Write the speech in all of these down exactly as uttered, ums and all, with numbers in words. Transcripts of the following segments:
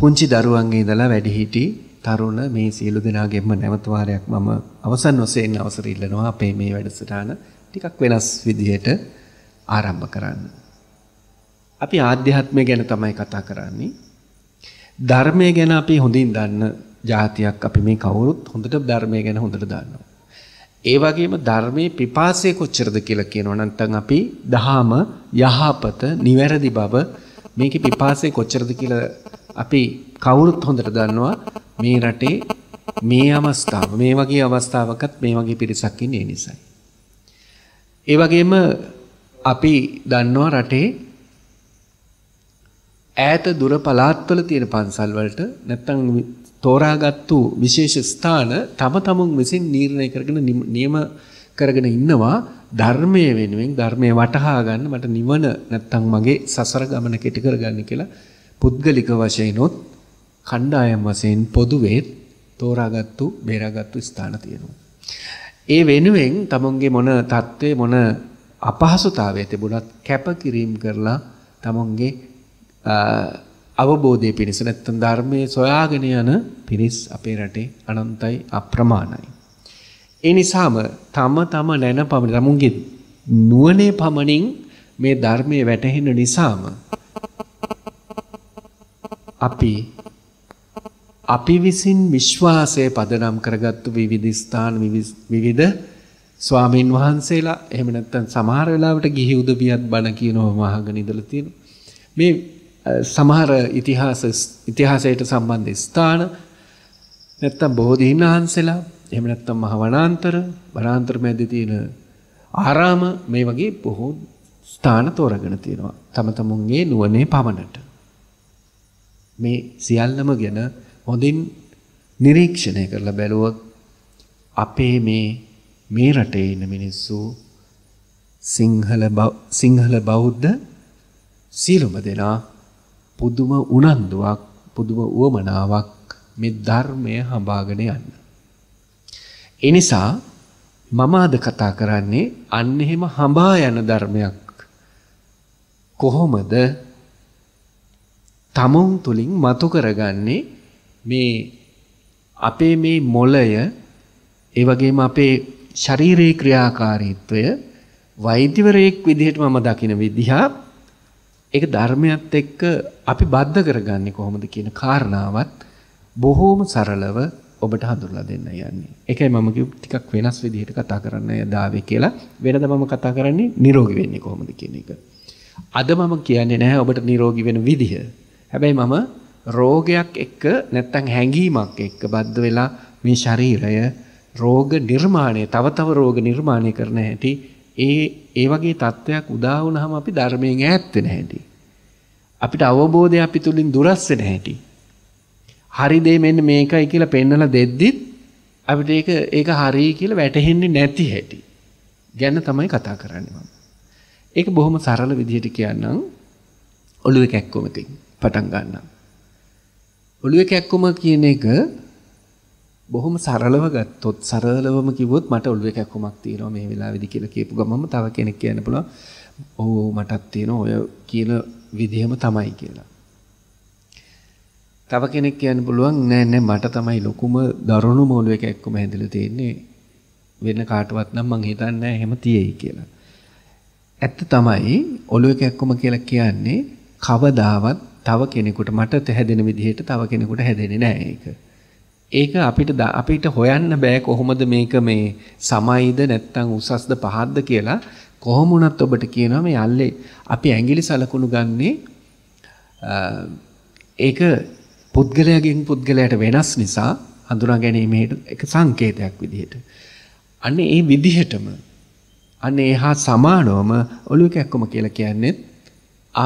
පුංචි දරුවන්ගේ ඉඳලා වැඩිහිටි තරුණ මේ සියලු දෙනාගෙම නැවත වාරයක් මම අවසන් වශයෙන් අවසර ඉල්ලනවා අපේ මේ වැඩසටහන ටිකක් වෙනස් විදිහට ආරම්භ කරන්න. අපි ආධ්‍යාත්මය ගැන තමයි කතා කරන්නේ. ධර්මය ගැන අපි හොඳින් දන්න ජාතියක් අපි මේ කවුරුත් හොඳට ධර්මය ගැන හොඳට දන්නවා. ඒ වගේම ධර්මයේ පිපාසය කොච්චරද කියලා කියනවා නම් අපි දහම යහපත නිවැරදි බව මේකේ පිපාසය කොච්චරද කියලා අපි කවුරුත් හොඳට දන්නවා මේ රටේ මේ අවස්ථාව මේ වගේ අවස්ථාවකත් මේ වගේ පිරිසක් ඉන්නේ නිසායි. ඒ වගේම අපි දන්නවා රටේ ඈත දුර පළාත්වල තියෙන පන්සල් වලට නැත්නම් තෝරාගත්තු විශේෂ ස්ථාන තම තමුන් විසින් නිර්ණය කරගෙන නියම කරගෙන ඉන්නවා ධර්මයේ වෙනුවෙන් ධර්මයේ වටහා ගන්න මට නිවන නැත්තම් මගේ සසර ගමන කෙටි කරගන්න කියලා පුද්ගලික වශයෙන් උත් කණ්ඩායම් වශයෙන් පොදුවේ තෝරාගත්තු බේරාගත්තු ස්ථාන තියෙනවා. ඒ වෙනුවෙන් තමුන්ගේ මොන தત્ත්වයේ මොන අපහසුතාවයේ තිබුණත් කැපකිරීම කරලා තමුන්ගේ අවබෝධය පිණිස නැත්නම් ධර්මයේ සොයාගෙන යන පිරිස් අපේ රටේ අනන්තයි අප්‍රමාණයි. ඒ නිසාම තම තම නැන පමණ තමුන්ගේ නුවණේ පමණින් මේ ධර්මයේ වැටහෙන නිසාම අපි අපි විසින් විශ්වාසයේ පදනම් කරගත්තු විවිධ ස්ථාන විවිධ ස්වාමීන් වහන්සේලා එහෙම නැත්නම් සමහර වෙලාවට ගිහි උදවියත් බණ කියනවා මහගෙන ඉඳලා තියෙනවා. මේ සමහර ඉතිහාස ඉතිහාසයට සම්බන්ධ ස්ථාන නැත්නම් බෝධීන් වහන්සේලා එහෙම නැත්නම් මහ වනාන්තර වනාන්තර මැද්දේ තියෙන ආරාම මේ වගේ බොහෝ ස්ථාන තෝරගෙන තියෙනවා තම තමුන්ගේ නුවණේ පමණට. මේ සියල්ලම ගැන හොඳින් නිරීක්ෂණය කරලා බැලුවොත් අපේ මේ මේ රටේ ඉන්න මිනිස්සු සිංහල සිංහල බෞද්ධ සියලුම දෙනා පුදුම උනන්දුවක් පුදුම උවමනාවක් මේ ධර්මය හඹාගෙන යන්න. ඒ නිසා මම අද කතා කරන්නේ අන්න එහෙම හඹා යන ධර්මයක් කොහොමද තමුන් තුලින් මතු කරගන්නේ මේ අපේ මේ මොළය ඒ වගේම අපේ ශාරීරික ක්‍රියාකාරීත්වය වෛද්‍යවරයෙක් විදිහට මම දකින විදිහා ඒක ධර්මයත් එක්ක අපි බද්ධ කරගන්නේ කොහොමද කියන කාරණාවත් බොහෝම සරලව ඔබට හඳුන්ලා දෙන්න යන්නේ. ඒකයි මම කිව්ව ටිකක් වෙනස් විදිහට කතා කරන්න දාවේ කියලා. වෙනද මම කතා කරන්නේ නිරෝගී වෙන්නේ කොහොමද කියන එක. අද මම කියන්නේ නැහැ ඔබට නිරෝගී වෙන විදිහ. හැබැයි මම රෝගයක් එක්ක නැත්තම් හැඟීමක් එක්ක බද්ධ වෙලා මේ ශරීරය රෝග නිර්මාණය තව තව රෝග නිර්මාණය කරන හැටි ඒ ඒ වගේ තත්වයක් උදා වුණාම අපි ධර්මයෙන් ඈත් වෙන හැටි අපිට අවබෝධය අපි තුලින් දුරස් වෙන හැටි හරි දේ මෙන්න මේකයි කියලා පෙන්නලා දෙද්දිත් අපිට ඒක ඒක හරි කියලා වැටහෙන්නේ නැති හැටි ගැන තමයි කතා කරන්නේ මම. ඒක බොහොම සරල විදිහට කියන්නම් ඔළුවේ කැක්කුමකින් පටන් ගන්නම්. ඔළුවේ කැක්කුම කියන එක බොහොම සරලව ගත්තොත් සරලවම කිව්වොත් මට ඔළුවේ කැක්කුමක් තියෙනවා මේ වෙලාවේදී කියලා කියපු ගමන්ම තව කෙනෙක් කියන්න පුළුවන් ඔව් මටත් තියෙනවා ඔය කියන විදිහම තමයි කියලා. තව කෙනෙක් කියන්න පුළුවන් නෑ නෑ මට තමයි ලොකුම දරුණුම ඔළුවේ කැක්කුම හැදලා තියෙන්නේ වෙන කාටවත් නම් මං හිතන්නේ නෑ එහෙම තියෙයි කියලා. ඇත්ත තමයි ඔළුවේ කැක්කුම කියලා කියන්නේ කවදාවත් තව කෙනෙකුට මට හැදෙන විදිහට තව කෙනෙකුට හැදෙන්නේ නෑ ඒක. ඒක අපිට අපිට හොයන්න බෑ කොහොමද මේක මේ සමයිද නැත්නම් උසස්ද පහත්ද කියලා. කොහොම වුණත් ඔබට කියනවා මේ අල්ලේ අපි ඇඟිලි සලකුණු ගන්නේ ඒක පුද්ගලයාගෙන් පුද්ගලයාට වෙනස් නිසා හඳුනා ගැනීමේ එක සංකේතයක් විදිහට. අන්න ඒ විදිහටම අන්න එහා සමානවම ඔළුව කැක්කුම කියලා කියන්නේ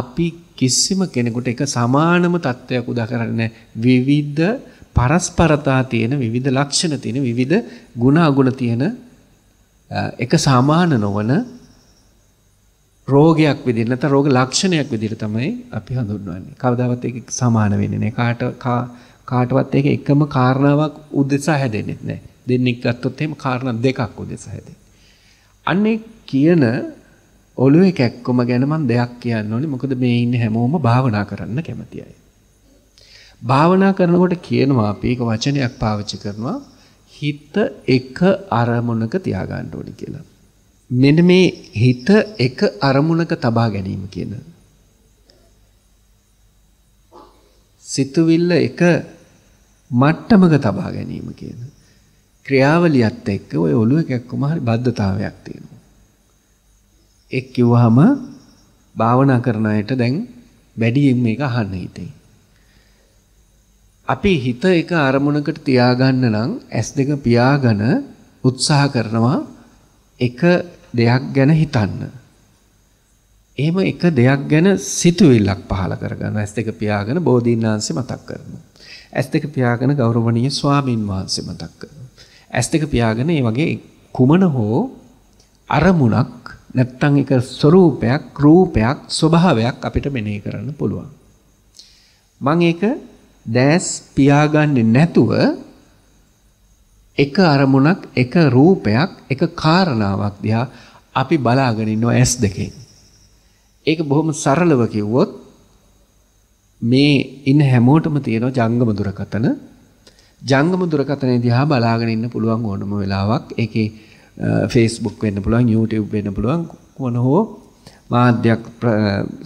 අපි කිසිම කෙනෙකුට එක සමානම තත්ත්වයක් උදා කරන්නේ විවිධ පරස්පරතා තියෙන විවිධ ලක්ෂණ තියෙන විවිධ ගුණ අගුණ තියෙන එක සමාන නොවන රෝගයක් විදිහට නැත්නම් රෝග ලක්ෂණයක් විදිහට තමයි අපි හඳුන්වන්නේ. කවදාවත් ඒක සමාන වෙන්නේ නැහැ. කාට කාටවත් ඒක එකම කාරණාවක් උදෙසා හැදෙන්නේ නැහැ. දෙන්නෙක් ගත්තොත් එහෙම කාරණා දෙකක් උදෙසා හැදෙන්නේ. අන්නේ කියන ඔළුවේ කැක්කුම ගැන මම දෙයක් කියන්න ඕනේ. මොකද මේ ඉන්නේ හැමෝම භාවනා කරන්න කැමති අය. භාවනා කරනකොට කියනවා අපි එක වචනයක් පාවිච්චි කරනවා හිත එක අරමුණක තියාගන්න ඕනේ කියලා. මෙන්න මේ හිත එක අරමුණක තබා ගැනීම කියන සිතුවිල්ල එක මට්ටමක තබා ගැනීම කියන ක්‍රියාවලියත් එක්ක ඔය ඔළුව එකක්ම හරි බද්ධතාවයක් තියෙනවා. ඒක කිව්වහම භාවනා කරන අයට දැන් වැඩියෙන් මේක අහන්න හිතේ. අපි හිත එක අරමුණකට තියාගන්න නම් ඇස් දෙක පියාගෙන උත්සාහ කරනවා එක දෙයක් ගැන හිතන්න. එහෙම එක දෙයක් ගැන සිතුවිල්ලක් පහළ කරගන්න ඇස් දෙක පියාගෙන බෝධීන්වහන්සේ මතක් කරනවා. ඇස් දෙක පියාගෙන ගෞරවනීය ස්වාමින් වහන්සේ මතක් කරනවා. ඇස් දෙක පියාගෙන මේ වගේ කුමන හෝ අරමුණක් නැත්තම් එක ස්වરૂපයක් රූපයක් ස්වභාවයක් අපිට මෙනෙහි කරන්න පුළුවන්. මම ඒක දැස් පියාගන්නේ නැතුව එක අරමුණක් එක රූපයක් එක කාරණාවක් දිහා අපි බලාගෙන ඉන්නවා ඇස් දෙකෙන්. ඒක බොහොම සරලව කිව්වොත් මේ ඉන්න හැමෝටම තියෙන ජංගම දුරකතන ජංගම දුරකතනේ දිහා බලාගෙන ඉන්න පුළුවන් ඕනම වෙලාවක්. ඒකේ Facebook වෙන්න පුළුවන්, YouTube වෙන්න පුළුවන්, මොන හෝ මාධ්‍යයක්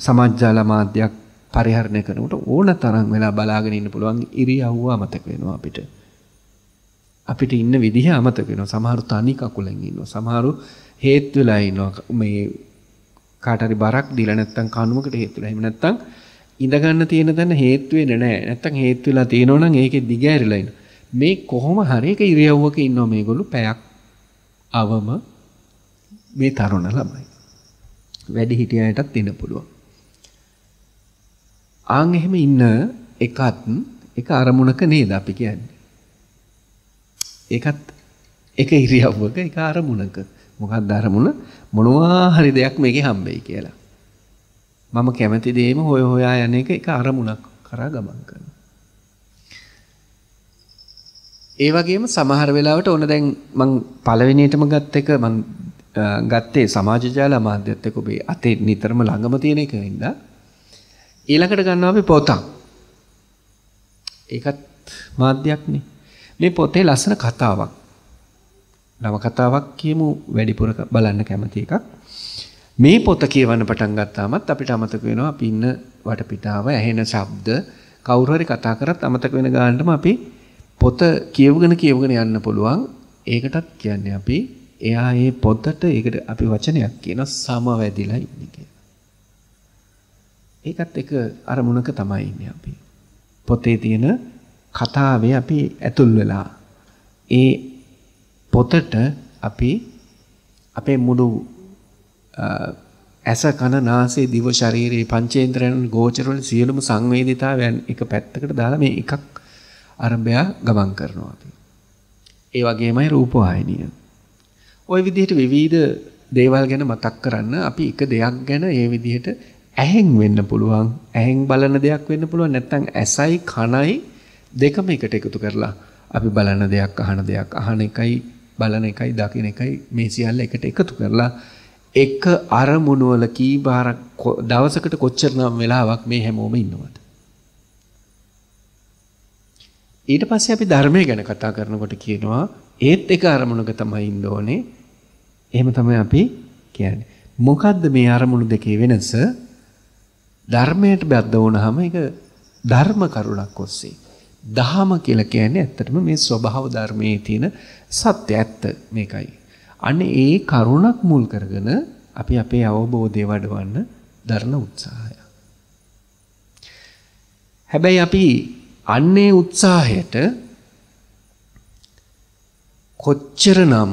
සමාජජාල මාධ්‍යයක් පරිහරණය කරනකොට ඕන තරම් වෙලා බලාගෙන ඉන්න පුළුවන්. ඉරියව්ව අමතක වෙනවා අපිට. අපිට ඉන්න විදිහ අමතක වෙනවා. සමහරු තනි කකුලෙන් ඉන්නවා. සමහරු හේත් වෙලා ඉන්නවා. මේ කාට හරි බරක් දීලා නැත්තම් කණුමකට හේත් වෙලා. එහෙම නැත්තම් ඉඳ ගන්න තියෙන තැන හේත් වෙන්නේ නැහැ. නැත්තම් හේත් වෙලා තියෙනවා නම් ඒකේ දිගහැරිලා ඉන්නවා. මේ කොහොම හරි එක ඉරියව්වක ඉන්නවා මේගොල්ලෝ පැයක් අවම. මේ තරුණ ළමයි. වැඩි හිටියයටත් ඉන්න පුළුවන්. ආන් එහෙම ඉන්න එකත් එක අරමුණක නේද අපි කියන්නේ. ඒකත් එක ඉරියව්වක එක අරමුණක. මොකක්ද අරමුණ? මොනවා හරි දෙයක් මේකේ හම්බෙයි කියලා. මම කැමති දෙයම හොය හොයා යන එක එක අරමුණක් කරා ගමන් කරනවා. ඒ වගේම සමහර වෙලාවට ඕන දැන් මම පළවෙනියටම ගත්ත එක මම ගත්තේ සමාජ ජාල මාධ්‍යත් එක්ක ඔබේ අතේ නිතරම ළඟම තියෙන එකින්ද ඊළඟට ගන්නවා අපි පොතක්. ඒකත් මාධ්‍යයක්නේ. මේ පොතේ ලස්සන කතාවක්. නව කතාවක් කියමු වැඩිපුර බලන්න කැමති එකක්. මේ පොත කියවන්න පටන් ගත්තාමත් අපිට අමතක වෙනවා අපි ඉන්න වටපිටාව ඇහෙන ශබ්ද කවුරු හරි කතා කරත් අමතක වෙන ගානටම අපි පොත කියවගෙන කියවගෙන යන්න පුළුවන්. ඒකටත් කියන්නේ අපි එයා මේ පොතට ඒකට අපි වචනයක් කියන සමවැදිලා ඉන්නේ කියලා. ඒකත් එක අරමුණක තමයි ඉන්නේ අපි. පොතේ තියෙන කතාවේ අපි ඇතුල් වෙලා ඒ පොතට අපි අපේ මුළු ඇස කන නාසය දිව ශරීරයේ පංචේන්ද්‍රයන් ගෝචර වන සියලුම සංවේදිතාවයන් එක පැත්තකට දාලා මේ එකක් අරඹය ගමන් කරනවා අපි. ඒ වගේමයි රූපවාහිනිය. ওই විදිහට විවිධ දේවල් ගැන මතක් කරන්න අපි එක දෙයක් ගැන ඒ විදිහට ඇහෙන් වෙන්න පුළුවන්, ඇහෙන් බලන දෙයක් වෙන්න පුළුවන්, නැත්නම් ඇසයි කනයි දෙකම එකට එකතු කරලා අපි බලන දෙයක්, අහන දෙයක්, අහන එකයි බලන එකයි දකින එකයි මේ සියල්ල එකට එකතු කරලා එක අරමුණ වල කී බාරක් දවසකට කොච්චර නම් වෙලාවක් මේ හැමෝම ඉන්නවද? ඊට පස්සේ අපි ධර්මය ගැන කතා කරනකොට කියනවා ඒත් එක අරමුණක තමයි ඉන්න ඕනේ. එහෙම තමයි අපි කියන්නේ. මොකද්ද මේ අරමුණු දෙකේ වෙනස? ධර්මයට බැඳ වුණාම ඒක ධර්ම කරුණක් ඔස්සේ. දහම කියලා කියන්නේ ඇත්තටම මේ ස්වභාව ධර්මයේ තියෙන සත්‍ය ඇත්ත මේකයි. අන්න ඒ කරුණක් මුල් කරගෙන අපි අපේ අවබෝධය වඩවන්න දරන උත්සාහය. හැබැයි අපි අන්නේ උත්සාහයට කොච්චරනම්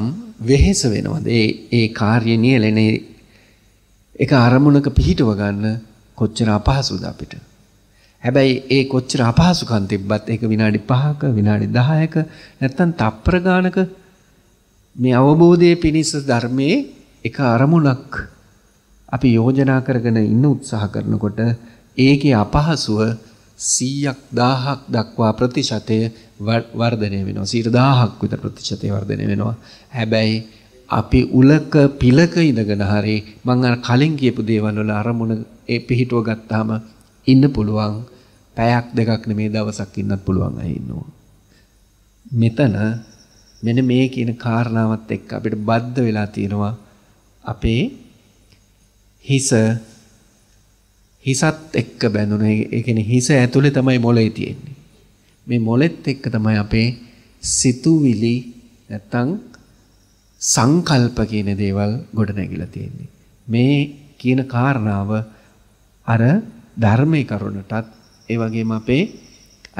වෙහෙස වෙනවද? ඒ ඒ කාර්ය නියැලෙන්නේ එක අරමුණක පිහිටව ගන්න කොච්චර අපහසුද අපිට. හැබැයි ඒ කොච්චර අපහසුකම් තිබ්බත් ඒක විනාඩි පහක විනාඩි දහයක නැත්තම් තප්පර ගානක මේ අවබෝධයේ පිණිස ධර්මයේ එක අරමුණක් අපි යෝජනා කරගෙන ඉන්න උත්සාහ කරනකොට ඒකේ අපහසුව සීයක් දහසක් දක්වා ප්‍රතිශතය වර්ධනය වෙනවා. සීයට දහසක් විතර ප්‍රතිශතය වර්ධනය වෙනවා. හැබැයි අපි උලක පිලක ඉඳගෙන හරි මම අර කලින් කියපු දේවල් වල අරමුණ ඒ පිහිටුව ගත්තාම ඉන්න පුළුවන්. පැයක් දෙකක් නෙමේ දවසක් ඉන්නත් පුළුවන් අය ඉන්නවා. මෙතන මෙන්න මේ කියන කාරණාවත් එක්ක අපිට බද්ධ වෙලා තියෙනවා අපේ හිස හිසත් එක්ක බැඳුන. ඒ කියන්නේ හිස ඇතුලේ තමයි මොළේ තියෙන්නේ. මේ මොළෙත් එක්ක තමයි අපේ සිතුවිලි නැත්තම් සංකල්ප කියන දේවල් ගොඩ නැගිලා තියෙන්නේ. මේ කියන කාරණාව අර ධර්මයේ කරුණටත් ඒ වගේම අපේ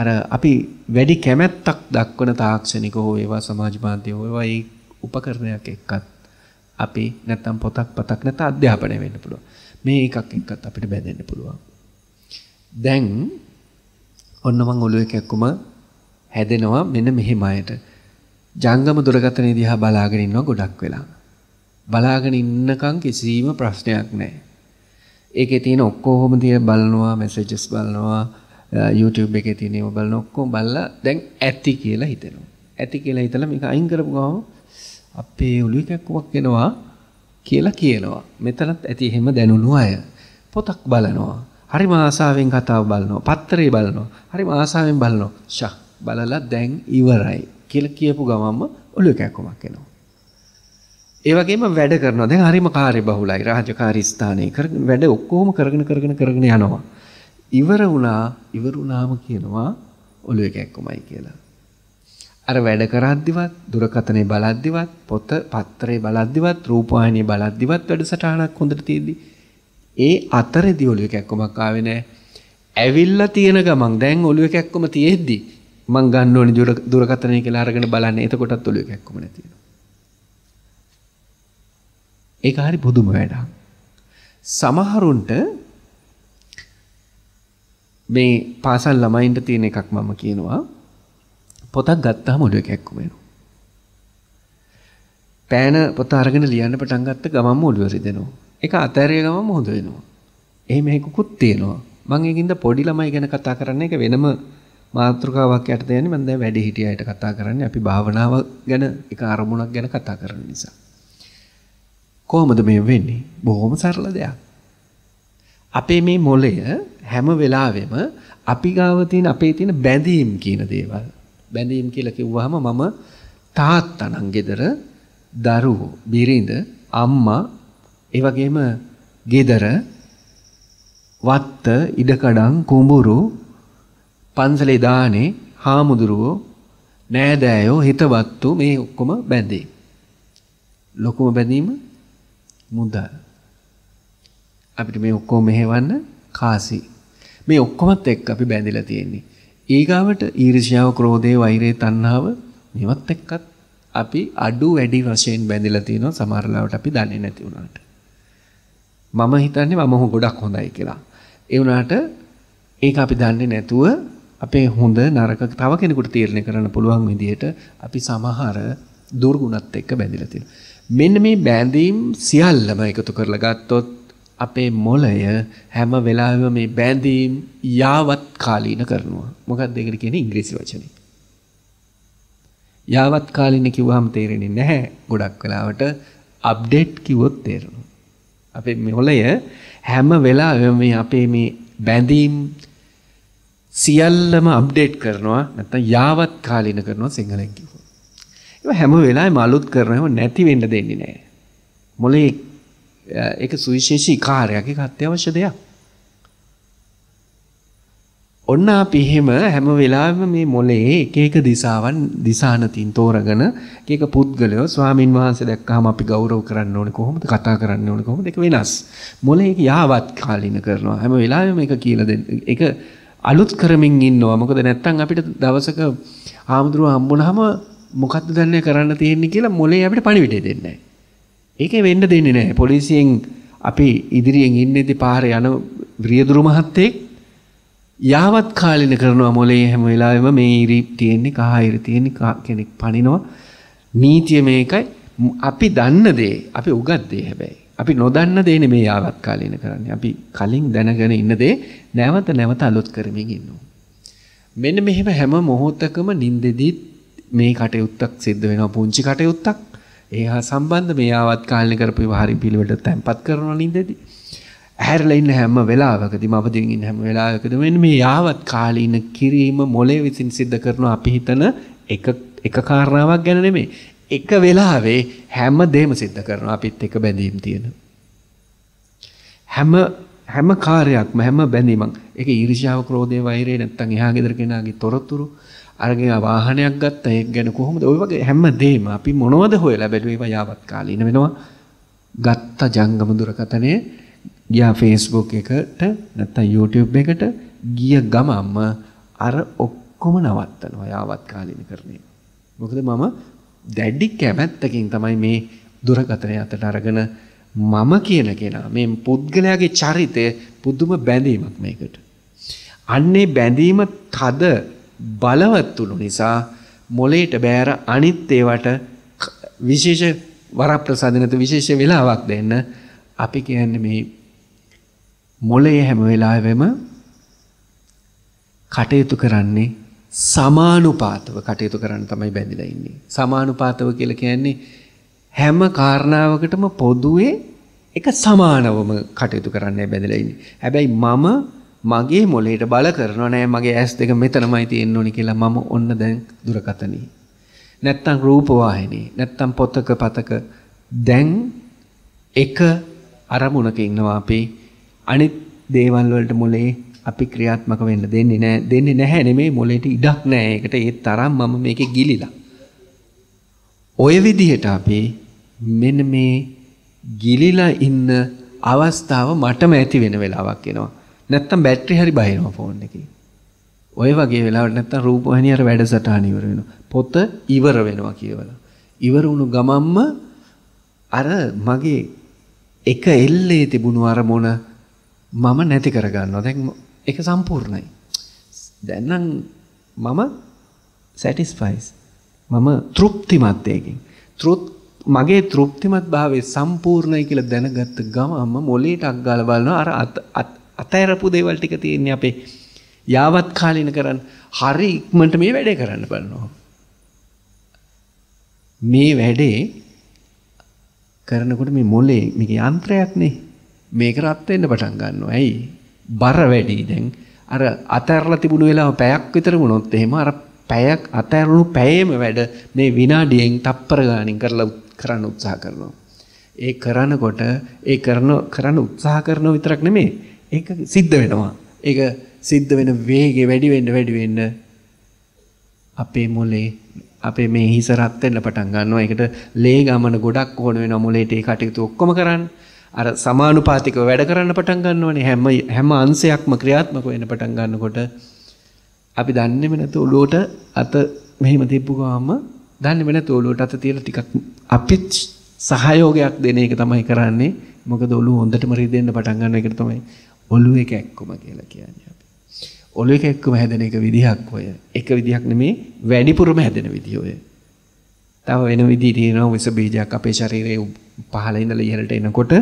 අර අපි වැඩි කැමැත්තක් දක්වන තාක්ෂණික හෝ ඒවා සමාජ මාධ්‍ය හෝ ඒවා ඒ උපකරණයක් එක්කත් අපි නැත්තම් පොතක් පතක් නැත්නම් අධ්‍යාපනය වෙන්න පුළුවන්. මේ එකක් එක්කත් අපිට බැඳෙන්න පුළුවන්. දැන් ඔන්න මම ඔළුව එකක්ම හැදෙනවා මෙන්න මෙහෙම අයට. ජංගම දුරකථනයේ දිහා බලාගෙන ඉන්නවා ගොඩක් වෙලා. බලාගෙන ඉන්නකම් කිසිම ප්‍රශ්නයක් නැහැ. ඒකේ තියෙන ඔක්කොම දිහා බලනවා, messages බලනවා, YouTube එකේ තියෙන ඒවා බලන ඔක්කොම බලලා දැන් ඇති කියලා හිතෙනවා. ඇති කියලා හිතලා මේක අයින් කරපු ගමන් අපේ ඔළුවේ කැක්කමක් එනවා කියලා කියනවා. මෙතනත් ඇති එහෙම දැනුණු අය පොතක් බලනවා. හරිම ආසාවෙන් කතාව බලනවා. පත්තරේ බලනවා. හරිම ආසාවෙන් බලනවා. ෂා බලලා දැන් ඉවරයි කියලා කියපු ගමන්ම ඔළුවේ කැක්කමක් එනවා. ඒ වගේම වැඩ කරනවා. දැන් හරිම කාර්ය බහුලයි. රාජකාරී ස්ථානයේ කරගෙන වැඩ ඔක්කොම කරගෙන කරගෙන කරගෙන යනවා. ඉවර වුණා ඉවර වුණාම කියනවා ඔළුව එකක්මයි කියලා. අර වැඩ කරද්දිවත්, දුරකථනේ බලද්දිවත්, පොත පත්‍රේ බලද්දිවත්, රූපවාහිනිය බලද්දිවත්, වැඩසටහනක් හොඳට තියෙද්දි ඒ අතරේදී ඔළුව එකක්මක් ආවේ නැහැ. ඇවිල්ලා තියෙන ගමන් දැන් ඔළුව එකක්ම තියෙද්දි මං ගන්න ඕනේ දුරකථනේ කියලා අරගෙන බලන්නේ. එතකොටත් ඔළුව එකක්ම නැතිනවා. ඒක හරි පුදුම වැඩක්. සමහරුන්ට මේ පාසල් ළමයින්ට තියෙන එකක් මම කියනවා. පොතක් ගත්තාම ඔළුව කැක්කුම එනවා. පෑන පොත අරගෙන ලියන්න පටන් ගත්ත ගමන්ම ඔළුව රිදෙනවා. ඒක අතහැරිය ගමන්ම හොඳ වෙනවා. එහෙම එකකුත් තියෙනවා. මම ඒකින්ද පොඩි ළමයි ගැන කතා කරන්න එක වෙනම මාතෘකාවක් යටතේ යන්නේ. මම දැන් වැඩි හිටියයිට කතා කරන්නේ අපි භාවනාව ගැන එක අරමුණක් ගැන කතා කරන නිසා. කොහොමද මේ වෙන්නේ? බොහොම සරල දෙයක්. අපේ මේ මොළය හැම වෙලාවෙම අපි ගාව තියෙන අපේ තියෙන බැඳීම් කියන දේවල්. බැඳීම් කියලා කිව්වහම මම තාත්තනම් ගෙදර දරුවෝ, බිරිඳ, අම්මා, ඒ වගේම ගෙදර වත්ත, ඉඩකඩම්, කුඹුරු, පන්සලේ දානේ, හාමුදුරුවෝ, නෑදෑයෝ, හිතවත්තු මේ ඔක්කොම බැඳීම්. ලොකුම බැඳීම මුදල්. අපිට මේ ඔක්කොම මෙහෙවන්න කාසි. මේ ඔක්කොමත් එක්ක අපි බැඳිලා තියෙන්නේ. ඊගාවට ඊර්ෂ්‍යාව, ක්‍රෝධය, වෛරය, තණ්හාව මේවත් එක්කත් අපි අඩු වැඩි වශයෙන් බැඳිලා තිනවා. සමහර ලාවට අපි දන්නේ නැති වුණාට. මම හිතන්නේ මම ගොඩක් හොඳයි කියලා. ඒ වුණාට ඒක අපි දන්නේ නැතුව අපේ හොඳ නරක තව කෙනෙකුට තීරණය කරන්න පුළුවන් විදිහට අපි සමහර දුර්ගුණත් එක්ක බැඳිලා තියෙනවා. මෙන්න මේ බැඳීම් සියල්ලම එකතු කරලා ගත්තොත් අපේ මොළය හැම වෙලාවෙම මේ බැඳීම් යාවත් කාලීන කරනවා. මොකක්ද ඒකට කියන්නේ ඉංග්‍රීසි වචනේ? යාවත් කාලීන කිව්වහම තේරෙන්නේ නැහැ. ගොඩක් වෙලාවට අප්ඩේට් කිව්වොත් තේරෙනවා. අපේ මොළය හැම වෙලාවෙම මේ අපේ මේ බැඳීම් සියල්ලම අප්ඩේට් කරනවා නැත්නම් යාවත් කාලීන කරනවා සිංහලෙන් කිව්වොත්. ඒක හැම වෙලාවෙම අලුත් කරනව නැති වෙන්න දෙන්නේ නැහැ. මොලේ ඒක සුවිශේෂී කාර්යයක්, ඒක අත්‍යවශ්‍ය දෙයක්. ඔන්න අපි එහෙම හැම වෙලාවෙම මේ මොලේ එක එක දිශාවන් දිශානතින් තෝරගෙන එක එක පුද්ගලයෝ ස්වාමින් වහන්සේ දැක්කහම අපි ගෞරව කරන්න ඕනේ කොහොමද, කතා කරන්න ඕනේ කොහොමද, ඒක වෙනස්. මොලේ ඒක යාවත් කාලින කරනවා. හැම වෙලාවෙම ඒක කියලා දෙන්න, ඒක අලුත් කරමින් ඉන්නවා. මොකද නැත්තම් අපිට දවසක ආමුදුරු හම්බුනහම මොකද්ද දැන්නේ කරන්න තියෙන්නේ කියලා මොලේ අපිට පණිවිඩය දෙන්නේ නැහැ. ඒකේ වෙන්න දෙන්නේ නැහැ. පොලිසියෙන් අපි ඉදිරියෙන් ඉන්නේදී පාරේ යන විරියදුරු මහත්තයෙක් යාවත් කාලින කරනවා මොලේ හැම වෙලාවෙම මේ ඉරි තියෙන්නේ, කහ ඉරි තියෙන්නේ, කෙනෙක් පණිනවා. නීතිය මේකයි. අපි දන්න දේ, අපි උගත් දේ හැබැයි. අපි නොදන්න දේ නෙමේ යාවත් කාලින කරන්නේ. අපි කලින් දැනගෙන ඉන්න දේ නැවත නැවත අලුත් කරමින් ඉන්නවා. මෙන්න මෙහෙම හැම මොහොතකම නින්දෙදී මේ කටයුත්තක් සිද්ධ වෙනවා. පුංචි කටයුත්තක්. ඒහා සම්බන්ධ මේ ආවත් කාලේ කරපු විහාරි පිළිවෙලට තැම්පත් කරනවා නින්දෙදී. ඇහැරලා ඉන්න හැම වෙලාවකදීම අවදිමින් ඉන්න හැම වෙලාවකදීම මෙන්න මේ යාවත් කාලේ ඉන්න කිරීම මොලේ විසින් සිද්ධ කරන අපි හිතන එක එක කාරණාවක් ගැන නෙමෙයි. එක වෙලාවේ හැම දෙම සිද්ධ කරනවා අපිත් එක බැඳීම් තියෙන. හැම හැම කාර්යයක්ම හැම බැඳීමක්. ඒක ඊර්ෂ්‍යාව, ක්‍රෝධය, වෛරය නැත්තම් එහා ගෙදර කෙනාගේ තොරතුරු අරගෙන වාහනයක් ගත්තා ඒක ගැන කොහොමද? ওই වගේ හැම දෙම අපි මොනවද හොයලා බැලුවේ ඒවා යාවත් කාලේ ඉන්න වෙනවා. ගත්ත ජංගම දුරකථනයේ ගියා Facebook එකට නැත්තම් YouTube එකට ගිය ගමම අර ඔක්කොම නවත්තනවා යාවත් කාලීන කරන්නේ. මොකද මම දැඩි කැමැත්තකින් තමයි මේ දුරකථනය අතට අරගෙන මම කියන කෙනා මේ පුද්ගලයාගේ චරිතය පුදුම බැඳීමක් මේකට. අන්නේ බැඳීම තද බලවත් උණු නිසා මොලේට බෑර අනිත් ඒවට විශේෂ වරප්‍රසාද නැත විශේෂ වෙලාවක් දෙන්න අපි කියන්නේ මේ මොලේ හැම වෙලාවෙම කටයුතු කරන්නේ සමානුපාතව කටයුතු කරන්න තමයි බැඳිලා ඉන්නේ. සමානුපාතව කියලා කියන්නේ හැම කාරණාවකටම පොදුවේ එක සමානවම කටයුතු කරන්නයි බැඳිලා ඉන්නේ. හැබැයි මම මගේ මොළයට බල කරනවා නෑ මගේ ඇස් දෙක මෙතනමයි තියෙන්න ඕනි කියලා මම ඔන්න දැන් දුරකතනේ. නැත්තම් රූපවාහිනී, නැත්තම් පොතක පතක දැන් එක අරමුණක ඉන්නවා අපි. අනිත් දේවල් වලට මොළේ අපි ක්‍රියාත්මක වෙන්න දෙන්නේ නැහැ දෙන්නේ නැහැ නෙමෙයි මොලේට ඉඩක් නැහැ. ඒකට ඒ තරම් මම මේකේ ගිලිලා. ඔය විදිහට අපි මෙන්න මේ ගිලිලා ඉන්න අවස්ථාව මටම ඇති වෙන වෙලාවක් එනවා. නැත්තම් බැටරි හරි බහිනවා ෆෝන් එකේ. ඔය වගේ වෙලාවට නැත්තම් රූපවාහිනිය අර වැඩසටහන ඉවර වෙනවා. පොත ඉවර වෙනවා කියවලා. ඉවර වුණු ගමම්ම අර මගේ එක එල්ලේ තිබුණු අරමුණ මම නැති කර ගන්නවා. දැන් ඒක සම්පූර්ණයි. දැන් නම් මම සැටිස්ෆයිස්. මම තෘප්තිමත් ඒකෙන්. තෘප් මගේ තෘප්තිමත් භාවයේ සම්පූර්ණයි කියලා දැනගත්ත ගමම මොලේට අග්ගාලා බලනවා අර අත අතහැරපු දේවල් ටික තියෙන්නේ අපේ යාවත් කාලින කරන්න. හරි ඉක්මනට මේ වැඩේ කරන්න බලනවා. මේ වැඩේ කරනකොට මේ මොලේ මේක යන්ත්‍රයක් නේ. මේක රත් වෙන්න පටන් ගන්නවා. ඇයි? බර වැඩි. දැන් අර අතහැරලා තිබුණු වෙලාව පැයක් විතර වුණොත් එහෙම අර පැයක් අතහැරුණු පැයෙම වැඩ මේ විනාඩියෙන් තප්පර ගානින් කරලා කරන්න උත්සාහ කරනවා. ඒ කරනකොට ඒ කරන කරන උත්සාහ කරන විතරක් නෙමෙයි. ඒක සිද්ධ වෙනවා. ඒක සිද්ධ වෙන වේගෙ වැඩි වෙන්න වැඩි වෙන්න අපේ මොලේ අපේ මේ හිස රත් වෙන්න පටන් ගන්නවා. ඒකට ලේ ගමන ගොඩක් ඕන වෙනවා මොලේට ඒ කටයුතු ඔක්කොම කරන්න. අර සමානුපාතිකව වැඩ කරන්න පටන් ගන්නවනේ හැම හැම අංශයක්ම ක්‍රියාත්මක වෙන්න පටන් ගන්නකොට අපි දන්නේම නැතු ඔළුවට අත මෙහෙම තිබ්බු ගාම දන්නේම නැතු ඔළුවට අත තියලා ටිකක් අපි සහයෝගයක් දෙන එක තමයි කරන්නේ. මොකද ඔළුව හොඳටම රිදෙන්න පටන් ගන්න එකට තමයි ඔළුවේ කැක්කම කියලා කියන්නේ අපි. ඔළුවේ කැක්කම හැදෙන එක විදිහක් ඔය. එක විදිහක් නෙමේ වැඩිපුරම හැදෙන විදිහ ඔය. තව වෙන විදිහ තියෙනවා විස බීජයක් අපේ ශරීරයේ පහළ ඉඳලා ඉහළට එනකොට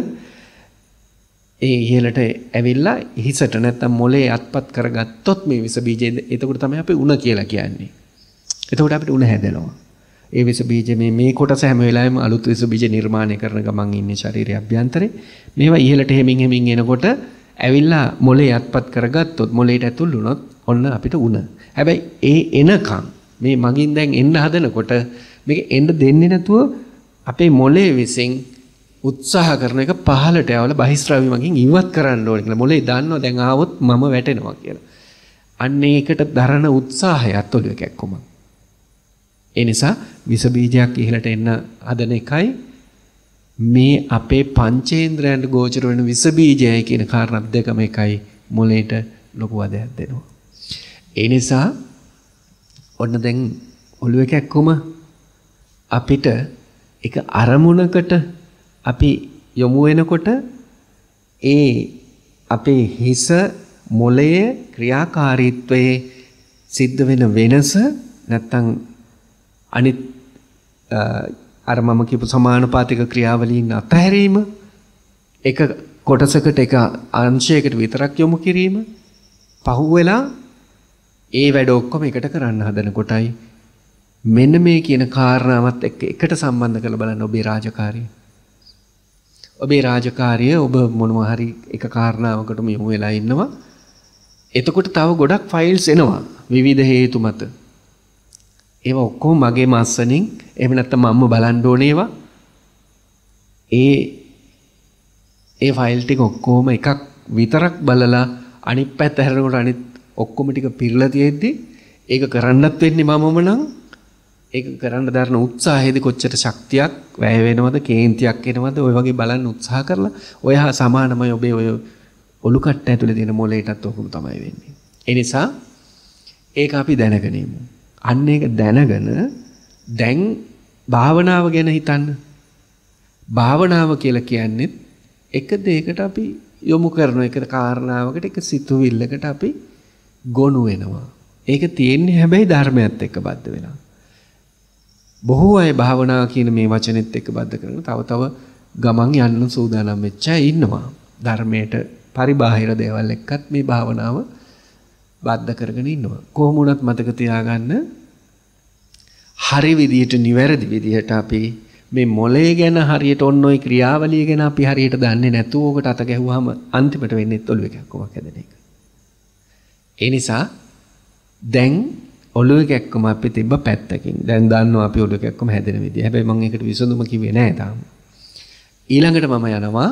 ඒ ඉහළට ඇවිල්ලා හිසට නැත්තම් මොලේ අත්පත් කරගත්තොත් මේ විස බීජය එතකොට තමයි අපි උණ කියලා කියන්නේ. එතකොට අපිට උණ හැදෙනවා. ඒ විස බීජ මේ මේ කොටස හැම වෙලාවෙම අලුත් විස බීජ නිර්මාණය කරන ගමන් ඉන්නේ ශරීරයේ අභ්‍යන්තරේ. මේවා ඉහළට හැමින් හැමින් එනකොට ඇවිල්ලා මොලේ අත්පත් කරගත්තොත් මොලේට ඇතුල් වුණොත් ඔන්න අපිට උණ. හැබැයි ඒ එනකම් මේ මගින් දැන් එන්න හදනකොට මේක එන්න දෙන්නේ නැතුව අපේ මොලේ විසින් උත්සාහ කරන එක පහළට යවලා බහිස්රාවි මගින් ඉවත් කරන්න ඕනේ කියලා මොලේ දන්නවා දැන් ආවොත් මම වැටෙනවා කියලා. අන්න ඒකට දරන උත්සාහයත් ඔළුව කැක්කම. ඒ නිසා විස බීජයක් ඉහළට එන්න හදන එකයි මේ අපේ පංචේන්ද්‍රයන්ට ගෝචර වෙන විස බීජයයි කියන කාරණා දෙකම එකයි මොලේට ලොකු වදයක් දෙනවා. ඒ නිසා ඔන්න දැන් ඔළුව කැක්කම අපිට එක අරමුණකට අපි යොමු වෙනකොට ඒ අපේ හිස මොළයේ ක්‍රියාකාරීත්වයේ සිද්ධ වෙන වෙනස නැත්තම් අනිත් අර මම කියපු සමානුපාතික ක්‍රියාවලින් අතහැරීම එක කොටසකට එක අංශයකට විතරක් යොමු කිරීම පහුවෙලා ඒ වැඩ ඔක්කොම එකට කරන්න හදන කොටයි මෙන්න මේ කියන කාරණාවත් එක්ක එකට සම්බන්ධ කරලා බලන්න ඔබේ රාජකාරිය. ඔබේ රාජකාරිය ඔබ මොනවා හරි එක කාරණාවකටම යොමු වෙලා ඉන්නවා. එතකොට තව ගොඩක් ෆයිල්ස් එනවා විවිධ හේතු මත. ඒවා ඔක්කොම මගේ මස්සනින් එහෙම නැත්නම් මම බලන්න ඕනේ ඒවා. ඒ ඒ ෆයිල් ටික ඔක්කොම එකක් විතරක් බලලා අනිත් පැත්ත හැරෙනකොට අනිත් ඔක්කොම ටික පිරලා තියෙද්දි ඒක කරන්නත් වෙන්නේ මමම නම් ඒක කරන්න දාන උත්සාහයේදී කොච්චර ශක්තියක් වැය වෙනවද කේන්තියක් එනවද ඔය වගේ බලන්න උත්සාහ කරලා ඔය හා සමානමයි ඔබේ ඔය ඔලු කට්ට ඇතුලේ තියෙන මොලේටත් ඔකම තමයි වෙන්නේ. ඒ නිසා ඒක අපි දැනගෙන ඉමු. අන්න ඒක දැනගෙන දැන් භාවනාව ගැන හිතන්න. භාවනාව කියලා කියන්නේ එක දෙයකට අපි යොමු කරන එක කාරණාවකට එක සිතුවිල්ලකට අපි ගොනු වෙනවා. ඒක තියෙන්නේ හැබැයි ධර්මයත් එක්ක බද්ධ වෙලා. බොහෝ අය භාවනා කියන මේ වචනෙත් එක්ක බද්ධ කරගෙන තව තව ගමන් යන්න සූදානම් වෙච්ච අය ඉන්නවා. ධර්මයට පරිබාහිර දේවල් එක්කත් මේ භාවනාව බද්ධ කරගෙන ඉන්නවා. කොහොම වුණත් මතක තියාගන්න හරි විදියට නිවැරදි විදියට අපි මේ මොලේ ගැන හරියට ඔන්න ඔය ක්‍රියාවලිය ගැන අපි හරියට දන්නේ නැතුව ඔකට අත ගැහුවාම අන්තිමට වෙන්නේ ඔළුව කැක්කමක් හැදෙන එක. ඒ නිසා දැන් ඔළුව කැක්කම අපි තිබ්බ පැත්තකින් දැන් දන්නවා අපි ඔළුව කැක්කම හැදෙන විදිය. හැබැයි මම ඒකට විසඳුම කිව්වේ නෑ තාම. ඊළඟට මම යනවා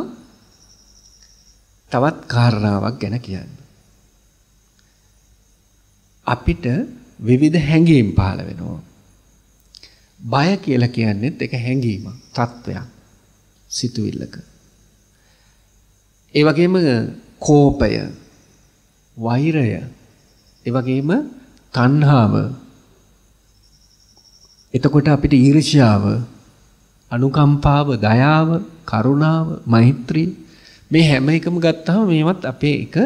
තවත් කාරණාවක් ගැන කියන්න. අපිට විවිධ හැඟීම් පහළ වෙනවා. බය කියලා කියන්නේ ඒක හැඟීමක්, තත්වයක්, සිතුවිල්ලක. ඒ වගේම කෝපය, වෛරය, ඒ වගේම තණ්හාව, එතකොට අපිට ඊර්ෂ්‍යාව, අනුකම්පාව, දයාව, කරුණාව, මෛත්‍රී මේ හැම එකම ගත්තාම මේවත් අපේ එක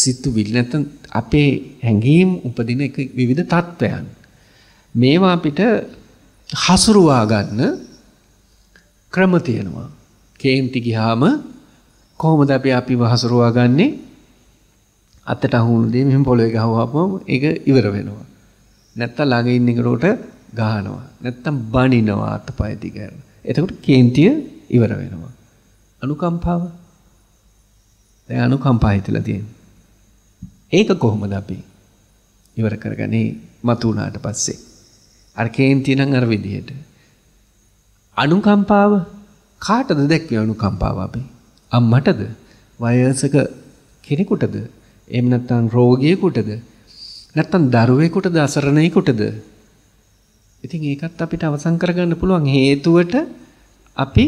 සිතුවිලි නැත්නම් අපේ හැඟීම් උපදින එක විවිධ තත්ත්වයන්. මේවා අපිට හසුරුවා ගන්න ක්‍රම තියෙනවා. කේන්ති ගියාම කොහොමද අපි අපිව හසුරුවා ගන්නෙ? අතට අහුණු දේ මෙහෙම පොළවේ ගහුවාම ඒක ඉවර වෙනවා. නැත්තම් ළඟ ඉන්න එකට ගහනවා. නැත්තම් බනිනවා අතපය දිගට. එතකොට කේන්තිය ඉවර වෙනවා. අනුකම්පාව දැන් අනුකම්පාව හිතලා තියෙනවා. ඒක කොහොමද අපි ඉවර කරගන්නේ මතු වුණාට පස්සේ? අර කේන්තිය නම් අර විදිහට. අනුකම්පාව කාටද දැක්වේ අනුකම්පාව අපි? අම්මටද? වයසක කෙනෙකුටද? එහෙම නැත්නම් රෝගියෙකුටද? නැත්නම් දරුවෙකුටද? අසරණයෙකුටද? ඉතින් ඒකත් අපිට අවසන් කරගන්න පුළුවන් හේතුවට අපි